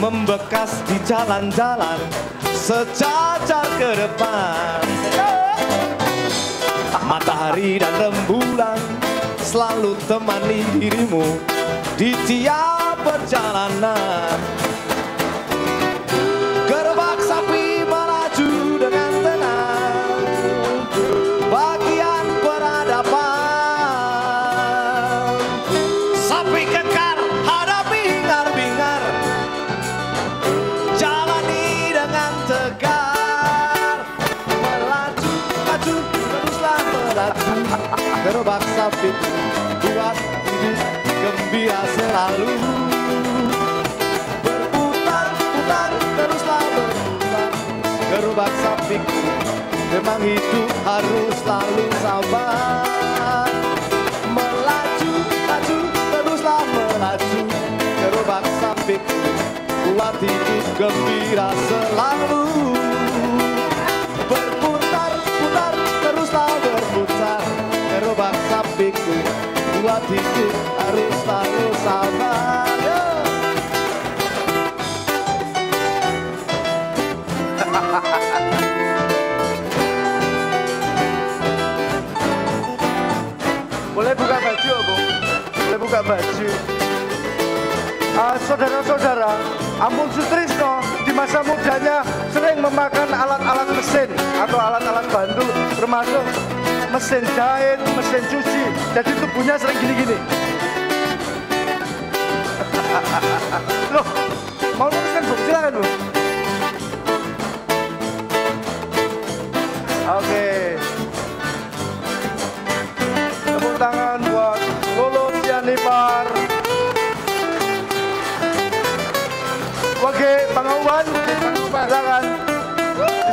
membekas di jalan-jalan, sejajar ke depan. Matahari dan rembulan selalu temani dirimu di tiap perjalanan. Gerobak sapi melaju dengan tenang, bagian peradaban. Sapi kekar hadapi hingar-bingar, jalani dengan tegar. Melaju, melaju, teruslah melaju. Gerobak sapi buat hidup gembira selalu. Berputar-putar teruslah berputar. Gerobak sapiku, memang hidup harus selalu sabar. Melaju-laju teruslah melaju. Gerobak sapiku, buat hidup gembira selalu. Berputar-putar teruslah berputar. Gerobak sapiku, buat hidup harus selalu sabar. Boleh buka baju, Bu? Boleh buka baju. Saudara-saudara, Hamun Sutrisno di masa mudanya sering memakan alat-alat mesin atau alat-alat bantu, termasuk mesin jahit, mesin cuci, jadi tubuhnya sering gini-gini. Loh, mau luruskan Bu, silakan Bu. Oke. Tepuk tangan buat Lulus Yanipar. Oke, Pangauban, silakan.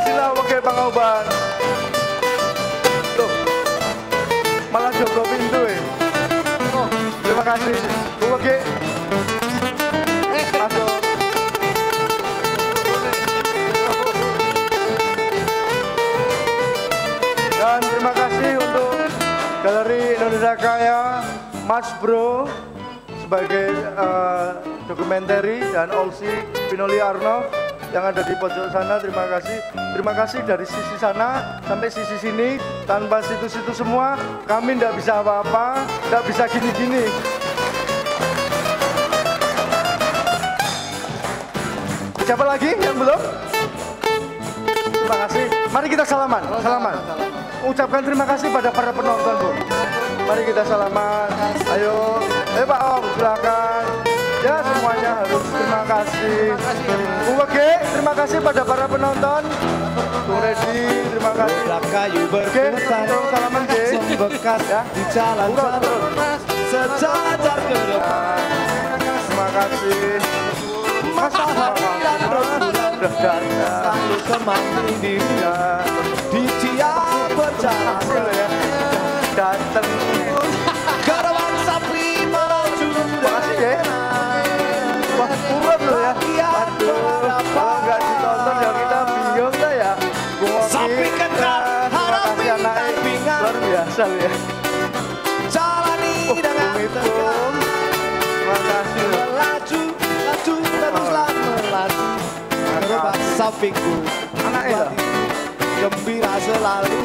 Disilah Oke Pangauban. Malah Joko Pintu ya. Oh, terima kasih. Oke. Masuk. Dan terima kasih untuk Galeri Indonesia Kaya, Mas Bro sebagai dokumentari dan Olsi Pinoli Arno yang ada di pojok sana. Terima kasih. Terima kasih dari sisi sana sampai sisi sini. Tanpa situ-situ semua kami tidak bisa apa-apa, tidak bisa gini-gini. Siapa lagi yang belum? Terima kasih. Mari kita salaman. Salaman. Ucapkan terima kasih pada para penonton, Bu. Mari kita salaman. Ayo, Pak Om, silakan. Ya, semuanya harus terima kasih. Bu Wege, terima kasih pada para penonton. Bu Redi, terima kasih. Kayu berputar, salaman deh. Bekas ya di jalan sejajar ke depan. Terima kasih. Mas Alhamdulillah, selalu temani dia di Cia berjalan ya. Datang garawan sapi menuju kasih deh. Wah, kurang loh ya. Aduh, kalau nggak ditonton ya kita bingung lah ya. Sapi kencang, harap bintang bingang. Luar biasa ya. Jalani dengan tegang. Terima kasih. Melaju, laju, teruslah melaju. Terlepas sapiku, anaknya gembira selalu.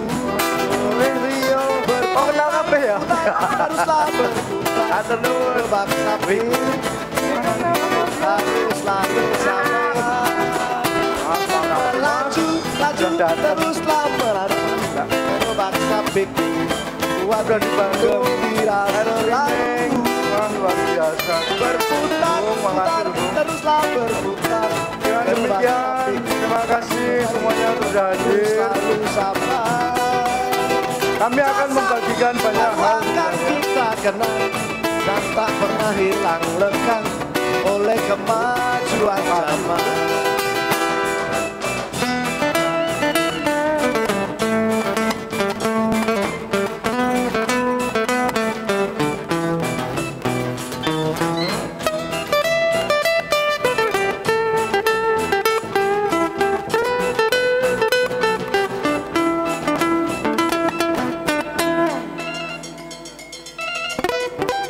Rio berputar apa ya? Haruslah berputar. Aduh, terbang sapi. Haruslah bersama. Melaju, laju, teruslah melaju. Terbang sapiku, wadah gembira selalu. Luar biasa. Berputar, putar, teruslah berputar. Dengan demikian, terima kasih semuanya sudah hadir. Kami akan membagikan banyak hal yang kita kenal dan tak pernah hilang lekang oleh kemajuan zaman.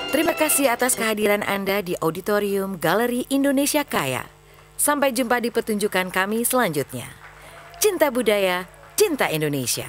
Terima kasih atas kehadiran Anda di Auditorium Galeri Indonesia Kaya. Sampai jumpa di pertunjukan kami selanjutnya. Cinta budaya, cinta Indonesia.